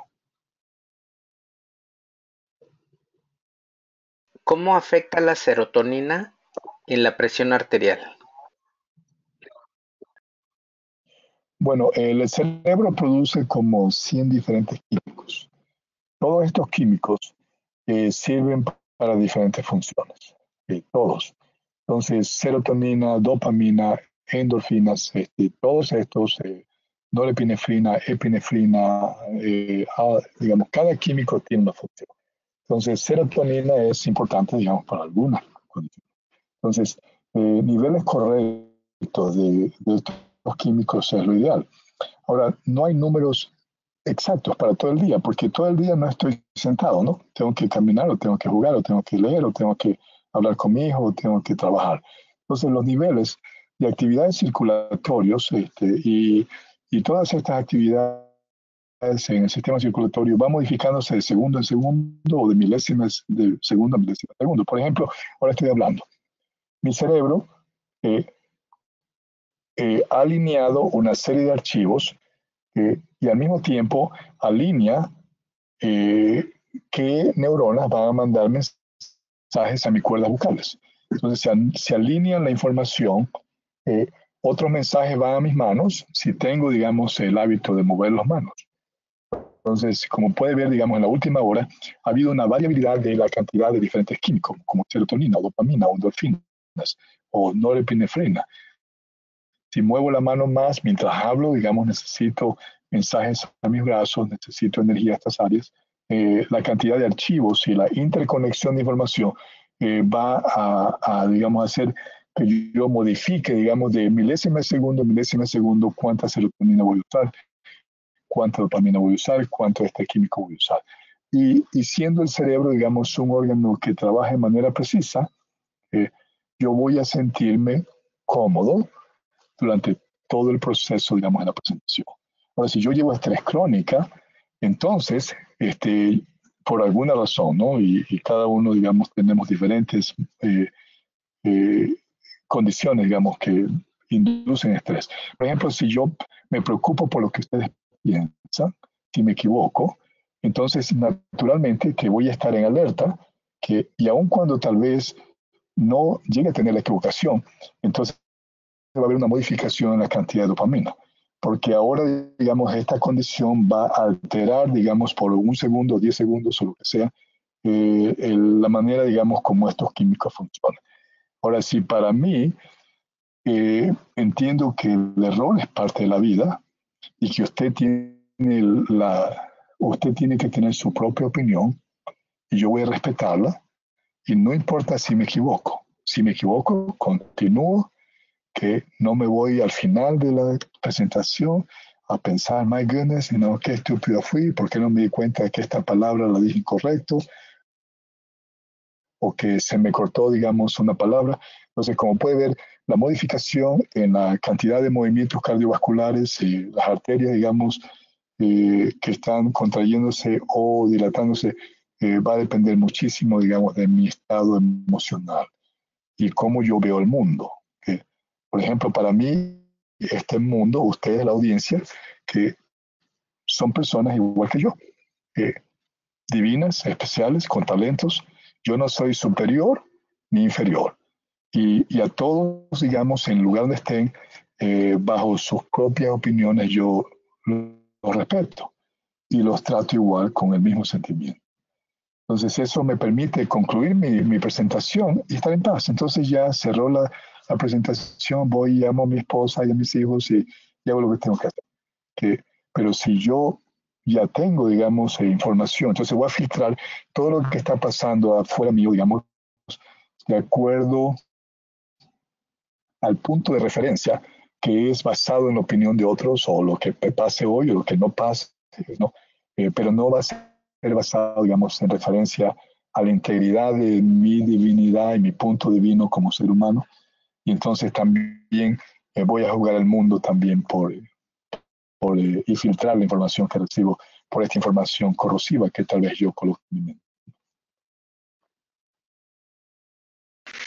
¿Cómo afecta la serotonina en la presión arterial? Bueno, el cerebro produce como cien diferentes químicos. Todos estos químicos eh, sirven para diferentes funciones, eh, todos. Entonces, serotonina, dopamina, endorfinas, este, todos estos, eh, norepinefrina, epinefrina, eh, ah, digamos, cada químico tiene una función. Entonces, serotonina es importante, digamos, para algunas condiciones. Entonces, eh, niveles correctos de, de estos químicos es lo ideal. Ahora, no hay números exactos para todo el día, porque todo el día no estoy sentado, ¿no? Tengo que caminar, o tengo que jugar, o tengo que leer, o tengo que hablar con mi hijo, o tengo que trabajar. Entonces, los niveles de actividades circulatorias este, y, y todas estas actividades en el sistema circulatorio van modificándose de segundo en segundo o de milésimas de segundo a milésimas de segundo. Por ejemplo, ahora estoy hablando. Mi cerebro eh, eh, ha alineado una serie de archivos eh, y al mismo tiempo alinea eh, qué neuronas van a mandar mensajes a mis cuerdas vocales. Entonces se, se alinea la información. Eh, otros mensajes van a mis manos si tengo, digamos, el hábito de mover las manos. Entonces, como puede ver, digamos, en la última hora ha habido una variabilidad de la cantidad de diferentes químicos, como serotonina, o dopamina, o endorfinas, o norepinefrina. Si muevo la mano más, mientras hablo, digamos, necesito mensajes a mis brazos, necesito energía a estas áreas. Eh, la cantidad de archivos y la interconexión de información eh, va a, a, digamos, hacer que yo modifique, digamos, de milésima de segundo a milésima de segundo cuánta serotonina voy a usar, cuánta dopamina voy a usar, cuánto este químico voy a usar. Y, y siendo el cerebro, digamos, un órgano que trabaja de manera precisa, eh, yo voy a sentirme cómodo durante todo el proceso, digamos, de la presentación. Ahora, si yo llevo estrés crónica, entonces, este, por alguna razón, ¿no? Y, y cada uno, digamos, tenemos diferentes eh, eh, condiciones, digamos, que inducen estrés. Por ejemplo, si yo me preocupo por lo que ustedes piensan, si me equivoco, entonces naturalmente que voy a estar en alerta, que, y aun cuando tal vez no llegue a tener la equivocación, entonces va a haber una modificación en la cantidad de dopamina, porque ahora, digamos, esta condición va a alterar, digamos, por un segundo, diez segundos o lo que sea, eh, el, la manera, digamos, como estos químicos funcionan. Ahora, si para mí eh, entiendo que el error es parte de la vida y que usted tiene, la, usted tiene que tener su propia opinión y yo voy a respetarla y no importa si me equivoco. Si me equivoco, continúo, que no me voy al final de la presentación a pensar, my goodness, you know, qué estúpido fui, por qué no me di cuenta de que esta palabra la dije incorrecto, o que se me cortó, digamos, una palabra. Entonces, como puede ver, la modificación en la cantidad de movimientos cardiovasculares y las arterias, digamos, eh, que están contrayéndose o dilatándose, eh, va a depender muchísimo, digamos, de mi estado emocional y cómo yo veo el mundo. Por ejemplo, para mí, este mundo, ustedes, la audiencia, que son personas igual que yo, eh, divinas, especiales, con talentos. Yo no soy superior ni inferior. Y, y a todos, digamos, en lugar donde estén, eh, bajo sus propias opiniones, yo los respeto y los trato igual con el mismo sentimiento. Entonces, eso me permite concluir mi, mi presentación y estar en paz. Entonces, ya cerró la... la presentación, voy y llamo a mi esposa y a mis hijos y, y hago lo que tengo que hacer. Que, pero si yo ya tengo, digamos, eh, información, entonces voy a filtrar todo lo que está pasando afuera mío, digamos, de acuerdo al punto de referencia que es basado en la opinión de otros o lo que pase hoy o lo que no pase, ¿no? Eh, pero no va a ser basado, digamos, en referencia a la integridad de mi divinidad y mi punto divino como ser humano. Y entonces también eh, voy a jugar al mundo también por, por eh, y filtrar la información que recibo por esta información corrosiva que tal vez yo coloco en mi mente.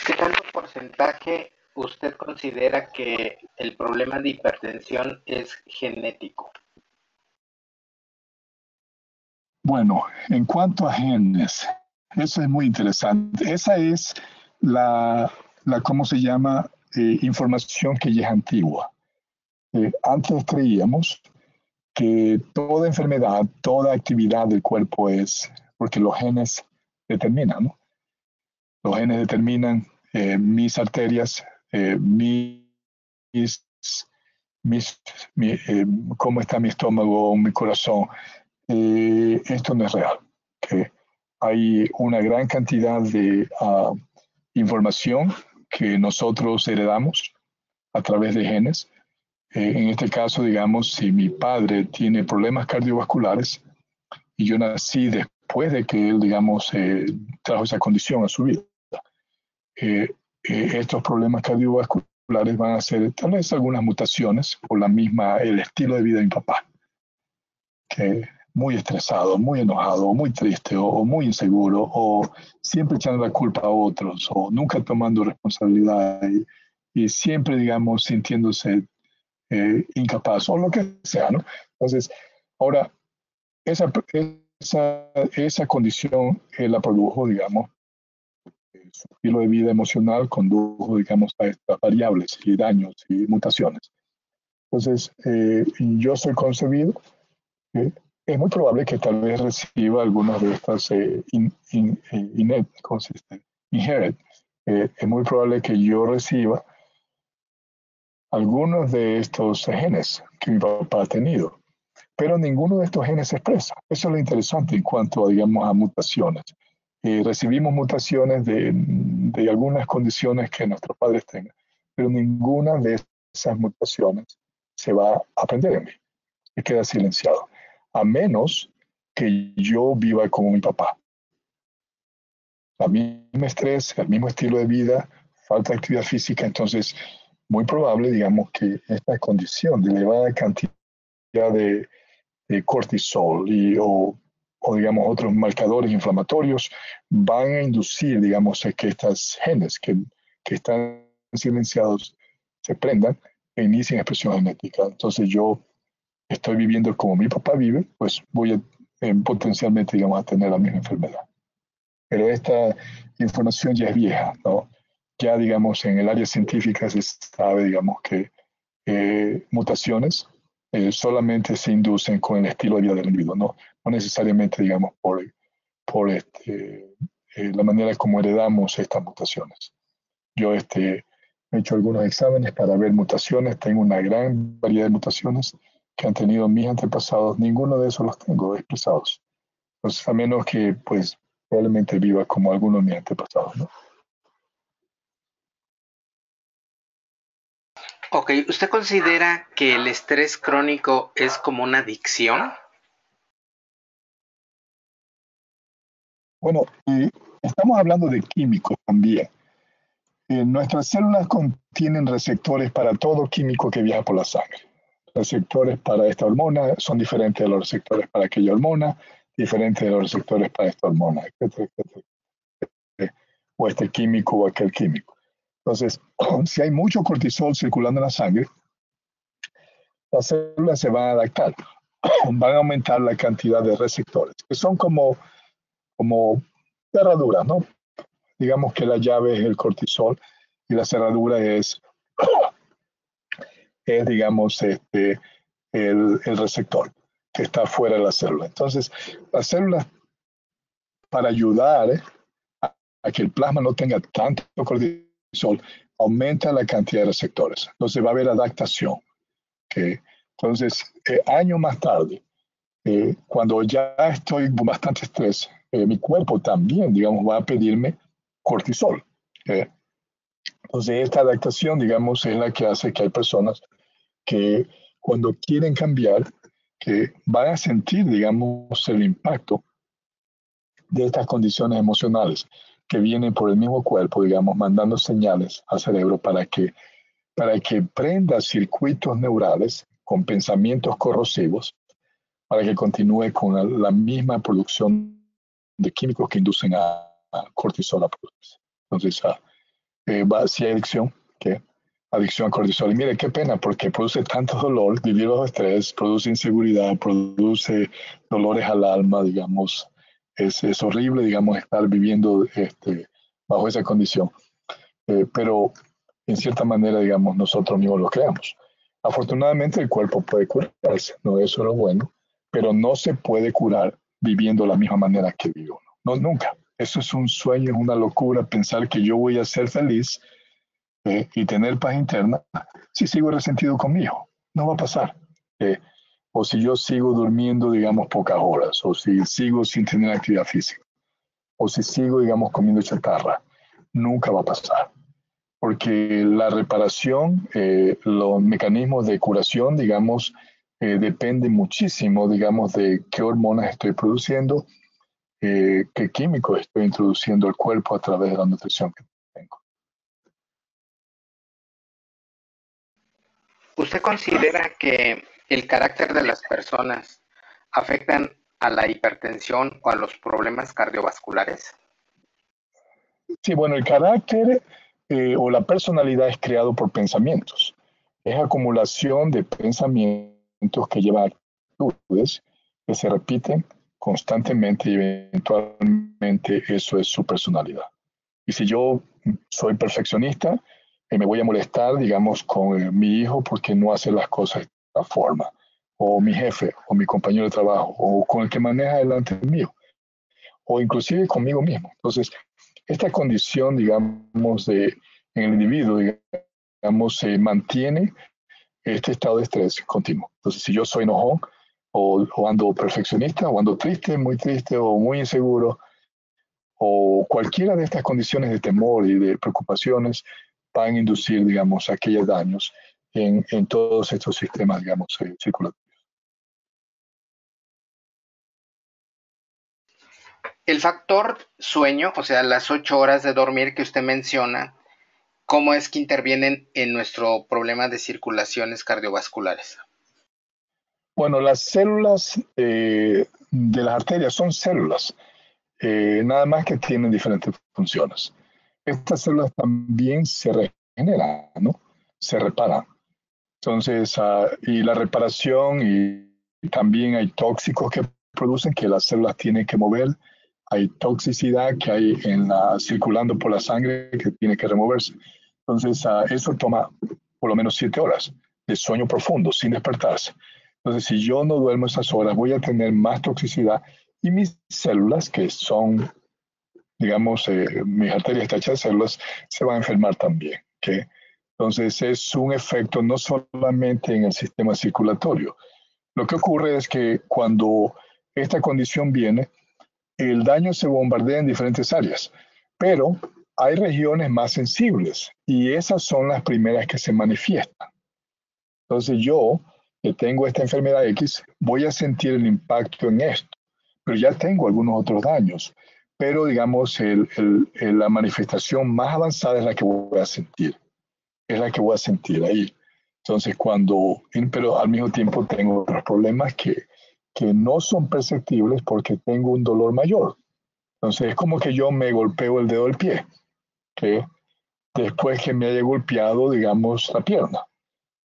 ¿Qué tanto porcentaje usted considera que el problema de hipertensión es genético? Bueno, en cuanto a genes, eso es muy interesante. Esa es la... la, ¿cómo se llama? Eh, información que ya es antigua. Eh, antes creíamos que toda enfermedad, toda actividad del cuerpo es porque los genes determinan, ¿no? Los genes determinan eh, mis arterias, eh, mis, mis, mi, eh, cómo está mi estómago, mi corazón. Eh, esto no es real. ¿Okay? Hay una gran cantidad de uh, información que nosotros heredamos a través de genes. Eh, en este caso, digamos, si mi padre tiene problemas cardiovasculares y yo nací después de que él, digamos, eh, trajo esa condición a su vida, eh, eh, estos problemas cardiovasculares van a ser tal vez algunas mutaciones por la misma, el estilo de vida de mi papá, que muy estresado, muy enojado, muy triste o, o muy inseguro o siempre echando la culpa a otros o nunca tomando responsabilidad y, y siempre, digamos, sintiéndose eh, incapaz o lo que sea, ¿no? Entonces, ahora, esa, esa, esa condición eh, la produjo, digamos, eh, su estilo de vida emocional condujo, digamos, a estas variables y daños y mutaciones. Entonces, eh, yo soy concebido, eh, es muy probable que tal vez reciba algunas de estas eh, in, in, in, inherit. Eh, es muy probable que yo reciba algunos de estos genes que mi papá ha tenido. Pero ninguno de estos genes se expresa. Eso es lo interesante en cuanto, digamos, a mutaciones. Eh, recibimos mutaciones de, de algunas condiciones que nuestros padres tengan, pero ninguna de esas mutaciones se va a aprender en mí. Y queda silenciado. A menos que yo viva como mi papá. El mismo estrés, el mismo estilo de vida, falta de actividad física, entonces muy probable, digamos, que esta condición de elevada cantidad de, de cortisol y, o, o, digamos, otros marcadores inflamatorios van a inducir, digamos, que estos genes que, que están silenciados se prendan e inicien expresión genética. Entonces yo estoy viviendo como mi papá vive, pues voy a, eh, potencialmente, digamos, a tener la misma enfermedad. Pero esta información ya es vieja, ¿no? Ya, digamos, en el área científica se sabe, digamos, que eh, mutaciones eh, solamente se inducen con el estilo de vida del individuo, no, no necesariamente, digamos, por, por este, eh, la manera como heredamos estas mutaciones. Yo este, he hecho algunos exámenes para ver mutaciones, tengo una gran variedad de mutaciones que han tenido mis antepasados, ninguno de esos los tengo expresados. Entonces, a menos que, pues, probablemente viva como alguno de mis antepasados, ¿no? Ok, ¿usted considera que el estrés crónico es como una adicción? Bueno, eh, estamos hablando de químicos también. Eh, nuestras células contienen receptores para todo químico que viaja por la sangre. Receptores para esta hormona son diferentes de los receptores para aquella hormona, diferentes de los receptores para esta hormona, etcétera, etcétera, o este químico o aquel químico. Entonces, si hay mucho cortisol circulando en la sangre, las células se van a adaptar, van a aumentar la cantidad de receptores, que son como, como cerraduras, ¿no? Digamos que la llave es el cortisol y la cerradura es, es digamos, este, el, el receptor que está fuera de la célula. Entonces, las células, para ayudar a, a que el plasma no tenga tanto cortisol, Sol, aumenta la cantidad de receptores. Entonces va a haber adaptación. ¿Okay? Entonces, eh, años más tarde, eh, cuando ya estoy con bastante estrés, eh, mi cuerpo también, digamos, va a pedirme cortisol. ¿Okay? Entonces, esta adaptación, digamos, es la que hace que hay personas que cuando quieren cambiar, que van a sentir, digamos, el impacto de estas condiciones emocionales que vienen por el mismo cuerpo, digamos, mandando señales al cerebro para que, para que prenda circuitos neurales con pensamientos corrosivos, para que continúe con la, la misma producción de químicos que inducen a, a cortisol a producirse. Entonces, a, eh, va hacia adicción, ¿qué? Adicción a cortisol. Y mire, qué pena, porque produce tanto dolor, vivir bajo estrés, produce inseguridad, produce dolores al alma, digamos. Es, es horrible, digamos, estar viviendo este, bajo esa condición. Eh, pero, en cierta manera, digamos, nosotros mismos lo creamos. Afortunadamente, el cuerpo puede curarse, ¿no? Eso es lo bueno. Pero no se puede curar viviendo la misma manera que vive uno. No, nunca. Eso es un sueño, es una locura pensar que yo voy a ser feliz eh, y tener paz interna si sigo resentido conmigo. No va a pasar. Eh, o si yo sigo durmiendo, digamos, pocas horas, o si sigo sin tener actividad física, o si sigo, digamos, comiendo chatarra, nunca va a pasar. Porque la reparación, eh, los mecanismos de curación, digamos, eh, dependen muchísimo, digamos, de qué hormonas estoy produciendo, eh, qué químicos estoy introduciendo al cuerpo a través de la nutrición que tengo. ¿Usted considera que el carácter de las personas afectan a la hipertensión o a los problemas cardiovasculares? Sí, bueno, el carácter eh, o la personalidad es creado por pensamientos. Es acumulación de pensamientos que llevan a actitudes que se repiten constantemente y eventualmente eso es su personalidad. Y si yo soy perfeccionista, eh, me voy a molestar, digamos, con eh, mi hijo porque no hace las cosas forma, o mi jefe, o mi compañero de trabajo, o con el que maneja delante mío, o inclusive conmigo mismo. Entonces, esta condición, digamos, de, en el individuo, digamos, se mantiene este estado de estrés continuo. Entonces, si yo soy enojón, o, o ando perfeccionista, o ando triste, muy triste, o muy inseguro, o cualquiera de estas condiciones de temor y de preocupaciones van a inducir, digamos, aquellos daños En, en todos estos sistemas, digamos, eh, circulatorios. El factor sueño, o sea, las ocho horas de dormir que usted menciona, ¿cómo es que intervienen en nuestro problema de circulaciones cardiovasculares? Bueno, las células eh, de las arterias son células, eh, nada más que tienen diferentes funciones. Estas células también se regeneran, ¿no? Se reparan. Entonces, uh, y la reparación, y también hay tóxicos que producen que las células tienen que mover. Hay toxicidad que hay en la, circulando por la sangre que tiene que removerse. Entonces, uh, eso toma por lo menos siete horas de sueño profundo, sin despertarse. Entonces, si yo no duermo esas horas, voy a tener más toxicidad y mis células, que son, digamos, eh, mis arterias están hechas de células, se van a enfermar también, ¿okay? Entonces, es un efecto no solamente en el sistema circulatorio. Lo que ocurre es que cuando esta condición viene, el daño se bombardea en diferentes áreas, pero hay regiones más sensibles y esas son las primeras que se manifiestan. Entonces, yo que tengo esta enfermedad X, voy a sentir el impacto en esto, pero ya tengo algunos otros daños. Pero, digamos, el, el, el, la manifestación más avanzada es la que voy a sentir. Es la que voy a sentir ahí. Entonces, cuando... Pero al mismo tiempo tengo otros problemas que, que no son perceptibles porque tengo un dolor mayor. Entonces, es como que yo me golpeo el dedo del pie, ¿okay? Después que me haya golpeado, digamos, la pierna.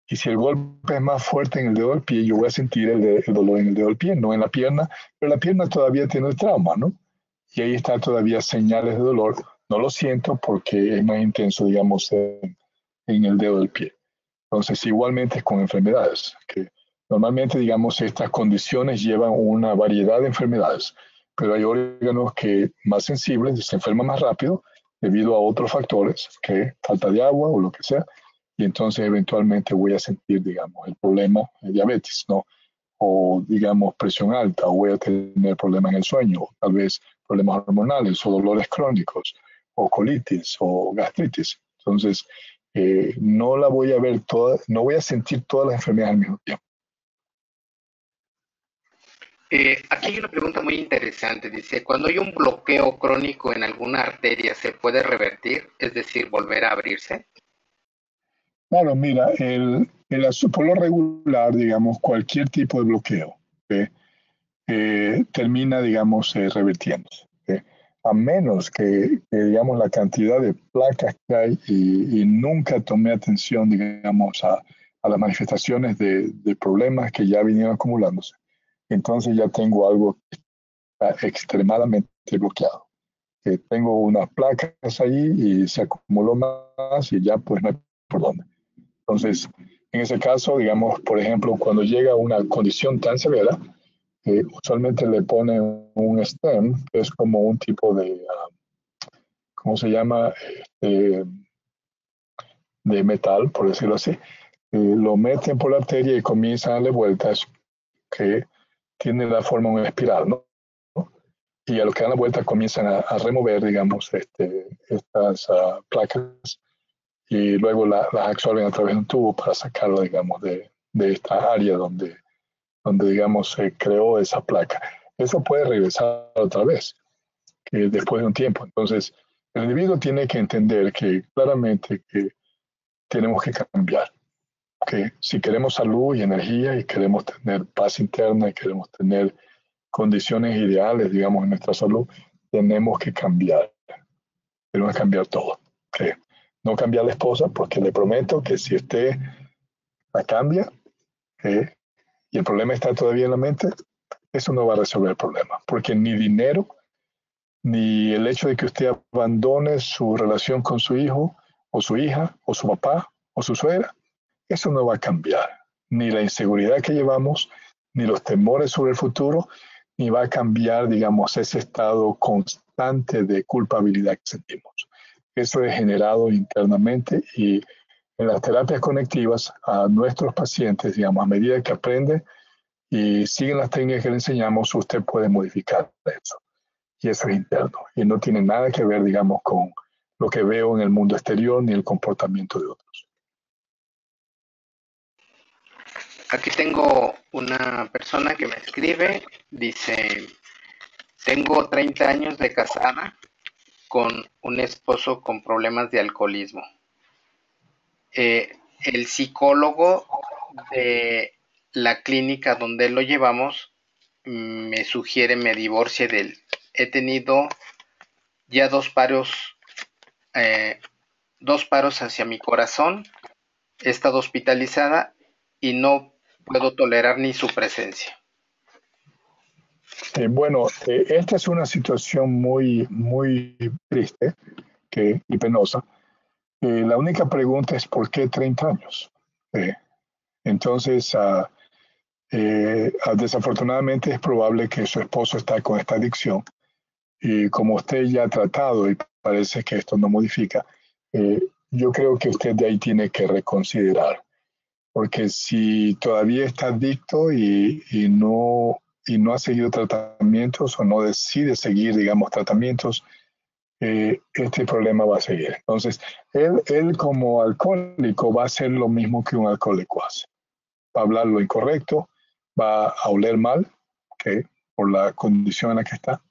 Y si el golpe es más fuerte en el dedo del pie, yo voy a sentir el, de, el dolor en el dedo del pie, no en la pierna, pero la pierna todavía tiene el trauma, ¿no? Y ahí están todavía señales de dolor. No lo siento porque es más intenso, digamos, en, en el dedo del pie. Entonces, igualmente es con enfermedades. Que normalmente, digamos, estas condiciones llevan una variedad de enfermedades, pero hay órganos que más sensibles se enferman más rápido debido a otros factores, que falta de agua o lo que sea, y entonces eventualmente voy a sentir, digamos, el problema de diabetes, ¿no? O, digamos, presión alta, o voy a tener problemas en el sueño, o tal vez problemas hormonales o dolores crónicos o colitis o gastritis. Entonces, eh, no la voy a ver toda, no voy a sentir todas las enfermedades al mismo tiempo. Eh, aquí hay una pregunta muy interesante. Dice, ¿cuando hay un bloqueo crónico en alguna arteria se puede revertir? Es decir, ¿volver a abrirse? Claro, mira, el, el, por lo regular, digamos, cualquier tipo de bloqueo, ¿okay? Eh, termina, digamos, eh, revirtiéndose, ¿okay? A menos que, eh, digamos, la cantidad de placas que hay y, y nunca tomé atención, digamos, a, a las manifestaciones de, de problemas que ya vinieron acumulándose. Entonces ya tengo algo que está extremadamente bloqueado. Eh, tengo unas placas allí y se acumuló más y ya pues no hay por dónde. Entonces, en ese caso, digamos, por ejemplo, cuando llega una condición tan severa, Eh, usualmente le ponen un stent, que es como un tipo de, uh, ¿cómo se llama? Eh, de metal, por decirlo así. Eh, lo meten por la arteria y comienzan a darle vueltas, que tiene la forma de una espiral, ¿no? ¿no? Y a lo que dan la vuelta comienzan a, a remover, digamos, este, estas uh, placas y luego la, las absorben a través de un tubo para sacarla, digamos, de, de esta área donde... donde, digamos, se eh, creó esa placa. Eso puede regresar otra vez, eh, después de un tiempo. Entonces, el individuo tiene que entender que claramente que tenemos que cambiar, que si queremos salud y energía y queremos tener paz interna y queremos tener condiciones ideales, digamos, en nuestra salud, tenemos que cambiar. Tenemos que cambiar todo. ¿Okay? No cambiar la esposa, porque le prometo que si usted la cambia, ¿okay? Y el problema está todavía en la mente, eso no va a resolver el problema. Porque ni dinero, ni el hecho de que usted abandone su relación con su hijo, o su hija, o su papá, o su suegra, eso no va a cambiar. Ni la inseguridad que llevamos, ni los temores sobre el futuro, ni va a cambiar, digamos, ese estado constante de culpabilidad que sentimos. Eso es generado internamente y... En las terapias conectivas, a nuestros pacientes, digamos, a medida que aprenden y siguen las técnicas que le enseñamos, usted puede modificar eso. Y eso es interno. Y no tiene nada que ver, digamos, con lo que veo en el mundo exterior ni el comportamiento de otros. Aquí tengo una persona que me escribe. Dice, tengo treinta años de casada con un esposo con problemas de alcoholismo. Eh, el psicólogo de la clínica donde lo llevamos me sugiere me divorcie de él. He tenido ya dos paros, eh, dos paros hacia mi corazón. He estado hospitalizada y no puedo tolerar ni su presencia. Eh, bueno, eh, esta es una situación muy, muy triste que, y penosa. Eh, la única pregunta es ¿por qué treinta años? Eh, entonces, ah, eh, desafortunadamente es probable que su esposo está con esta adicción y como usted ya ha tratado y parece que esto no modifica, eh, yo creo que usted de ahí tiene que reconsiderar. Porque si todavía está adicto y, y, no, y no ha seguido tratamientos o no decide seguir, digamos, tratamientos, eh, este problema va a seguir. Entonces, él, él como alcohólico va a hacer lo mismo que un alcohólico hace. Va a hablar lo incorrecto, va a oler mal, ¿okay? Por la condición en la que está.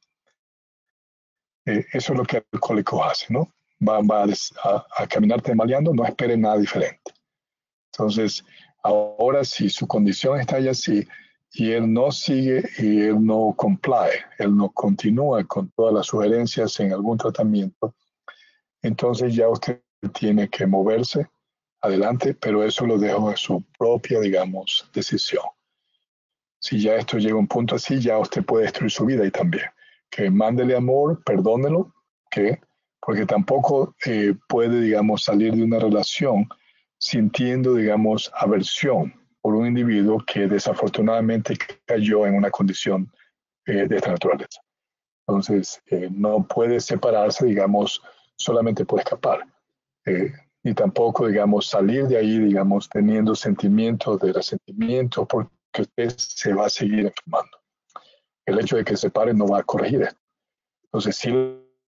Eh, eso es lo que el alcohólico hace, ¿no? Va, va a, a caminarte maleando, no espere nada diferente. Entonces, ahora si su condición está ya así y él no sigue y él no complae, él no continúa con todas las sugerencias en algún tratamiento, entonces ya usted tiene que moverse adelante, pero eso lo dejo en su propia, digamos, decisión. Si ya esto llega a un punto así, ya usted puede destruir su vida y también. Que mándele amor, perdónelo, que porque tampoco eh, puede, digamos, salir de una relación sintiendo, digamos, aversión por un individuo que desafortunadamente cayó en una condición eh, de esta naturaleza. Entonces, eh, no puede separarse, digamos, solamente por escapar. Eh, y tampoco, digamos, salir de ahí, digamos, teniendo sentimientos de resentimiento, porque usted se va a seguir enfermando. El hecho de que se pare no va a corregir esto. Entonces, sí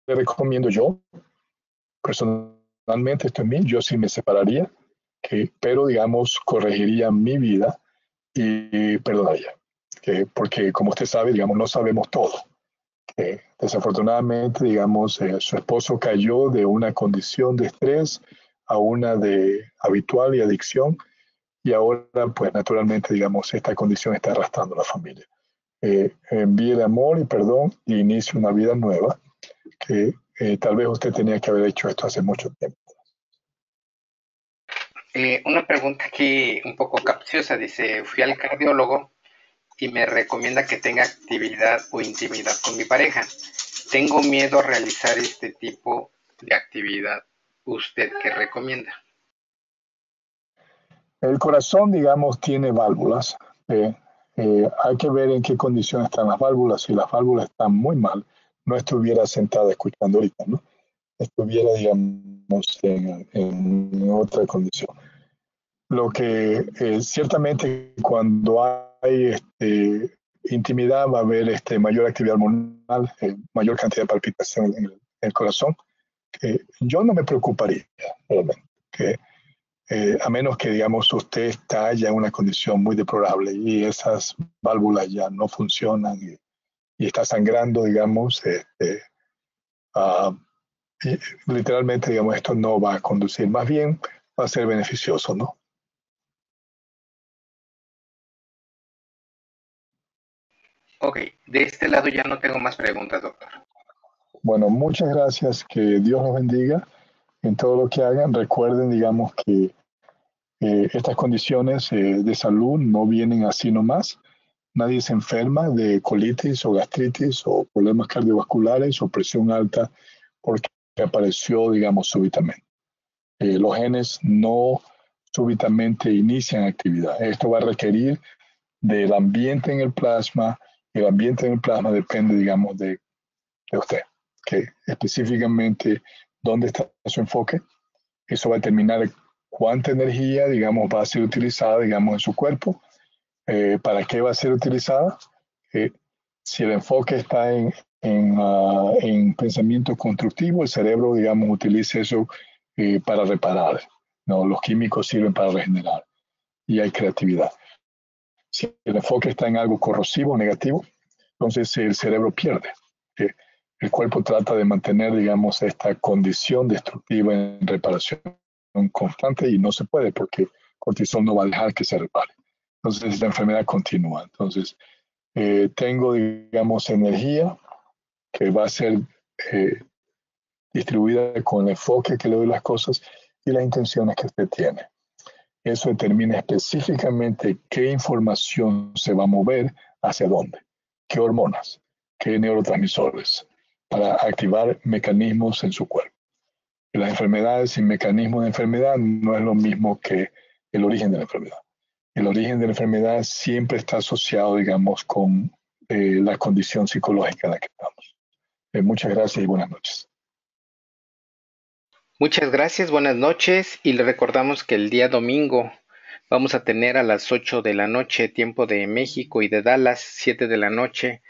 le recomiendo yo, personalmente, esto es mí, yo sí me separaría, que, pero, digamos, corregiría mi vida y perdonaría. Que, porque, como usted sabe, digamos, no sabemos todo. Que, desafortunadamente, digamos, eh, su esposo cayó de una condición de estrés a una de habitual y adicción. Y ahora, pues, naturalmente, digamos, esta condición está arrastrando a la familia. Eh, envíe el amor y perdón y inicie una vida nueva. Que eh, tal vez usted tenía que haber hecho esto hace mucho tiempo. Eh, una pregunta aquí un poco capciosa, dice, fui al cardiólogo y me recomienda que tenga actividad o intimidad con mi pareja. Tengo miedo a realizar este tipo de actividad. ¿Usted qué recomienda? El corazón, digamos, tiene válvulas. Eh, eh, hay que ver en qué condición están las válvulas. Si las válvulas están muy mal, no estuviera sentada escuchando ahorita, ¿no? Estuviera, digamos, en, en otra condición. Lo que eh, ciertamente cuando hay este, intimidad va a haber este, mayor actividad hormonal, eh, mayor cantidad de palpitación en el, en el corazón. Eh, yo no me preocuparía realmente, que, eh, a menos que, digamos, usted está ya en una condición muy deplorable y esas válvulas ya no funcionan y, y está sangrando, digamos, este, uh, y literalmente, digamos, esto no va a conducir. Más bien, va a ser beneficioso, ¿no? Ok, de este lado ya no tengo más preguntas, doctor. Bueno, muchas gracias. Que Dios los bendiga en todo lo que hagan. Recuerden, digamos, que eh, estas condiciones eh, de salud no vienen así nomás. Nadie se enferma de colitis o gastritis o problemas cardiovasculares o presión alta porque que apareció, digamos, súbitamente. Eh, los genes no súbitamente inician actividad. Esto va a requerir del ambiente en el plasma. El ambiente en el plasma depende, digamos, de, de usted. Que específicamente, ¿dónde está su enfoque? Eso va a determinar cuánta energía, digamos, va a ser utilizada, digamos, en su cuerpo. Eh, ¿Para qué va a ser utilizada? Eh, si el enfoque está en... En, uh, en pensamiento constructivo, el cerebro, digamos, utiliza eso eh, para reparar, ¿no? Los químicos sirven para regenerar y hay creatividad. Si el enfoque está en algo corrosivo o negativo, entonces el cerebro pierde. Eh, el cuerpo trata de mantener, digamos, esta condición destructiva en reparación constante y no se puede porque cortisol no va a dejar que se repare. Entonces la enfermedad continúa. Entonces eh, tengo, digamos, energía que va a ser eh, distribuida con el enfoque que le doy las cosas y las intenciones que usted tiene. Eso determina específicamente qué información se va a mover hacia dónde, qué hormonas, qué neurotransmisores, para activar mecanismos en su cuerpo. Las enfermedades y mecanismos de enfermedad no es lo mismo que el origen de la enfermedad. El origen de la enfermedad siempre está asociado, digamos, con eh, la condición psicológica en la que estamos. Eh, muchas gracias y buenas noches. Muchas gracias, buenas noches, y le recordamos que el día domingo vamos a tener a las ocho de la noche tiempo de México y de Dallas, siete de la noche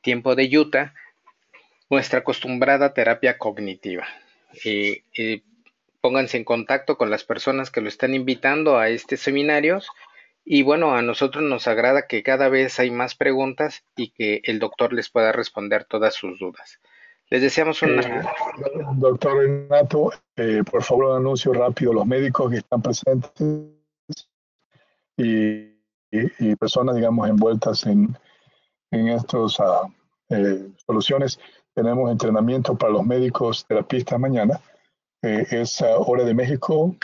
tiempo de Utah, nuestra acostumbrada terapia cognitiva. Eh, eh, pónganse en contacto con las personas que lo están invitando a este seminario, y bueno, a nosotros nos agrada que cada vez hay más preguntas y que el doctor les pueda responder todas sus dudas. Les deseamos una... Eh, doctor Renato, eh, por favor, un anuncio rápido. Los médicos que están presentes y, y, y personas, digamos, envueltas en, en estas uh, eh, soluciones, tenemos entrenamiento para los médicos terapistas mañana. Eh, es uh, hora de México,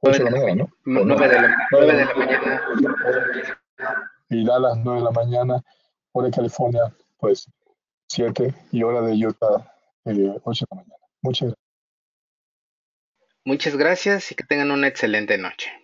ocho de la mañana, ¿no? nueve de la mañana. Y Dallas, nueve de la mañana. Hora de California, pues... siete y hora de Utah, eh, ocho de la mañana. Muchas gracias. Muchas gracias y que tengan una excelente noche.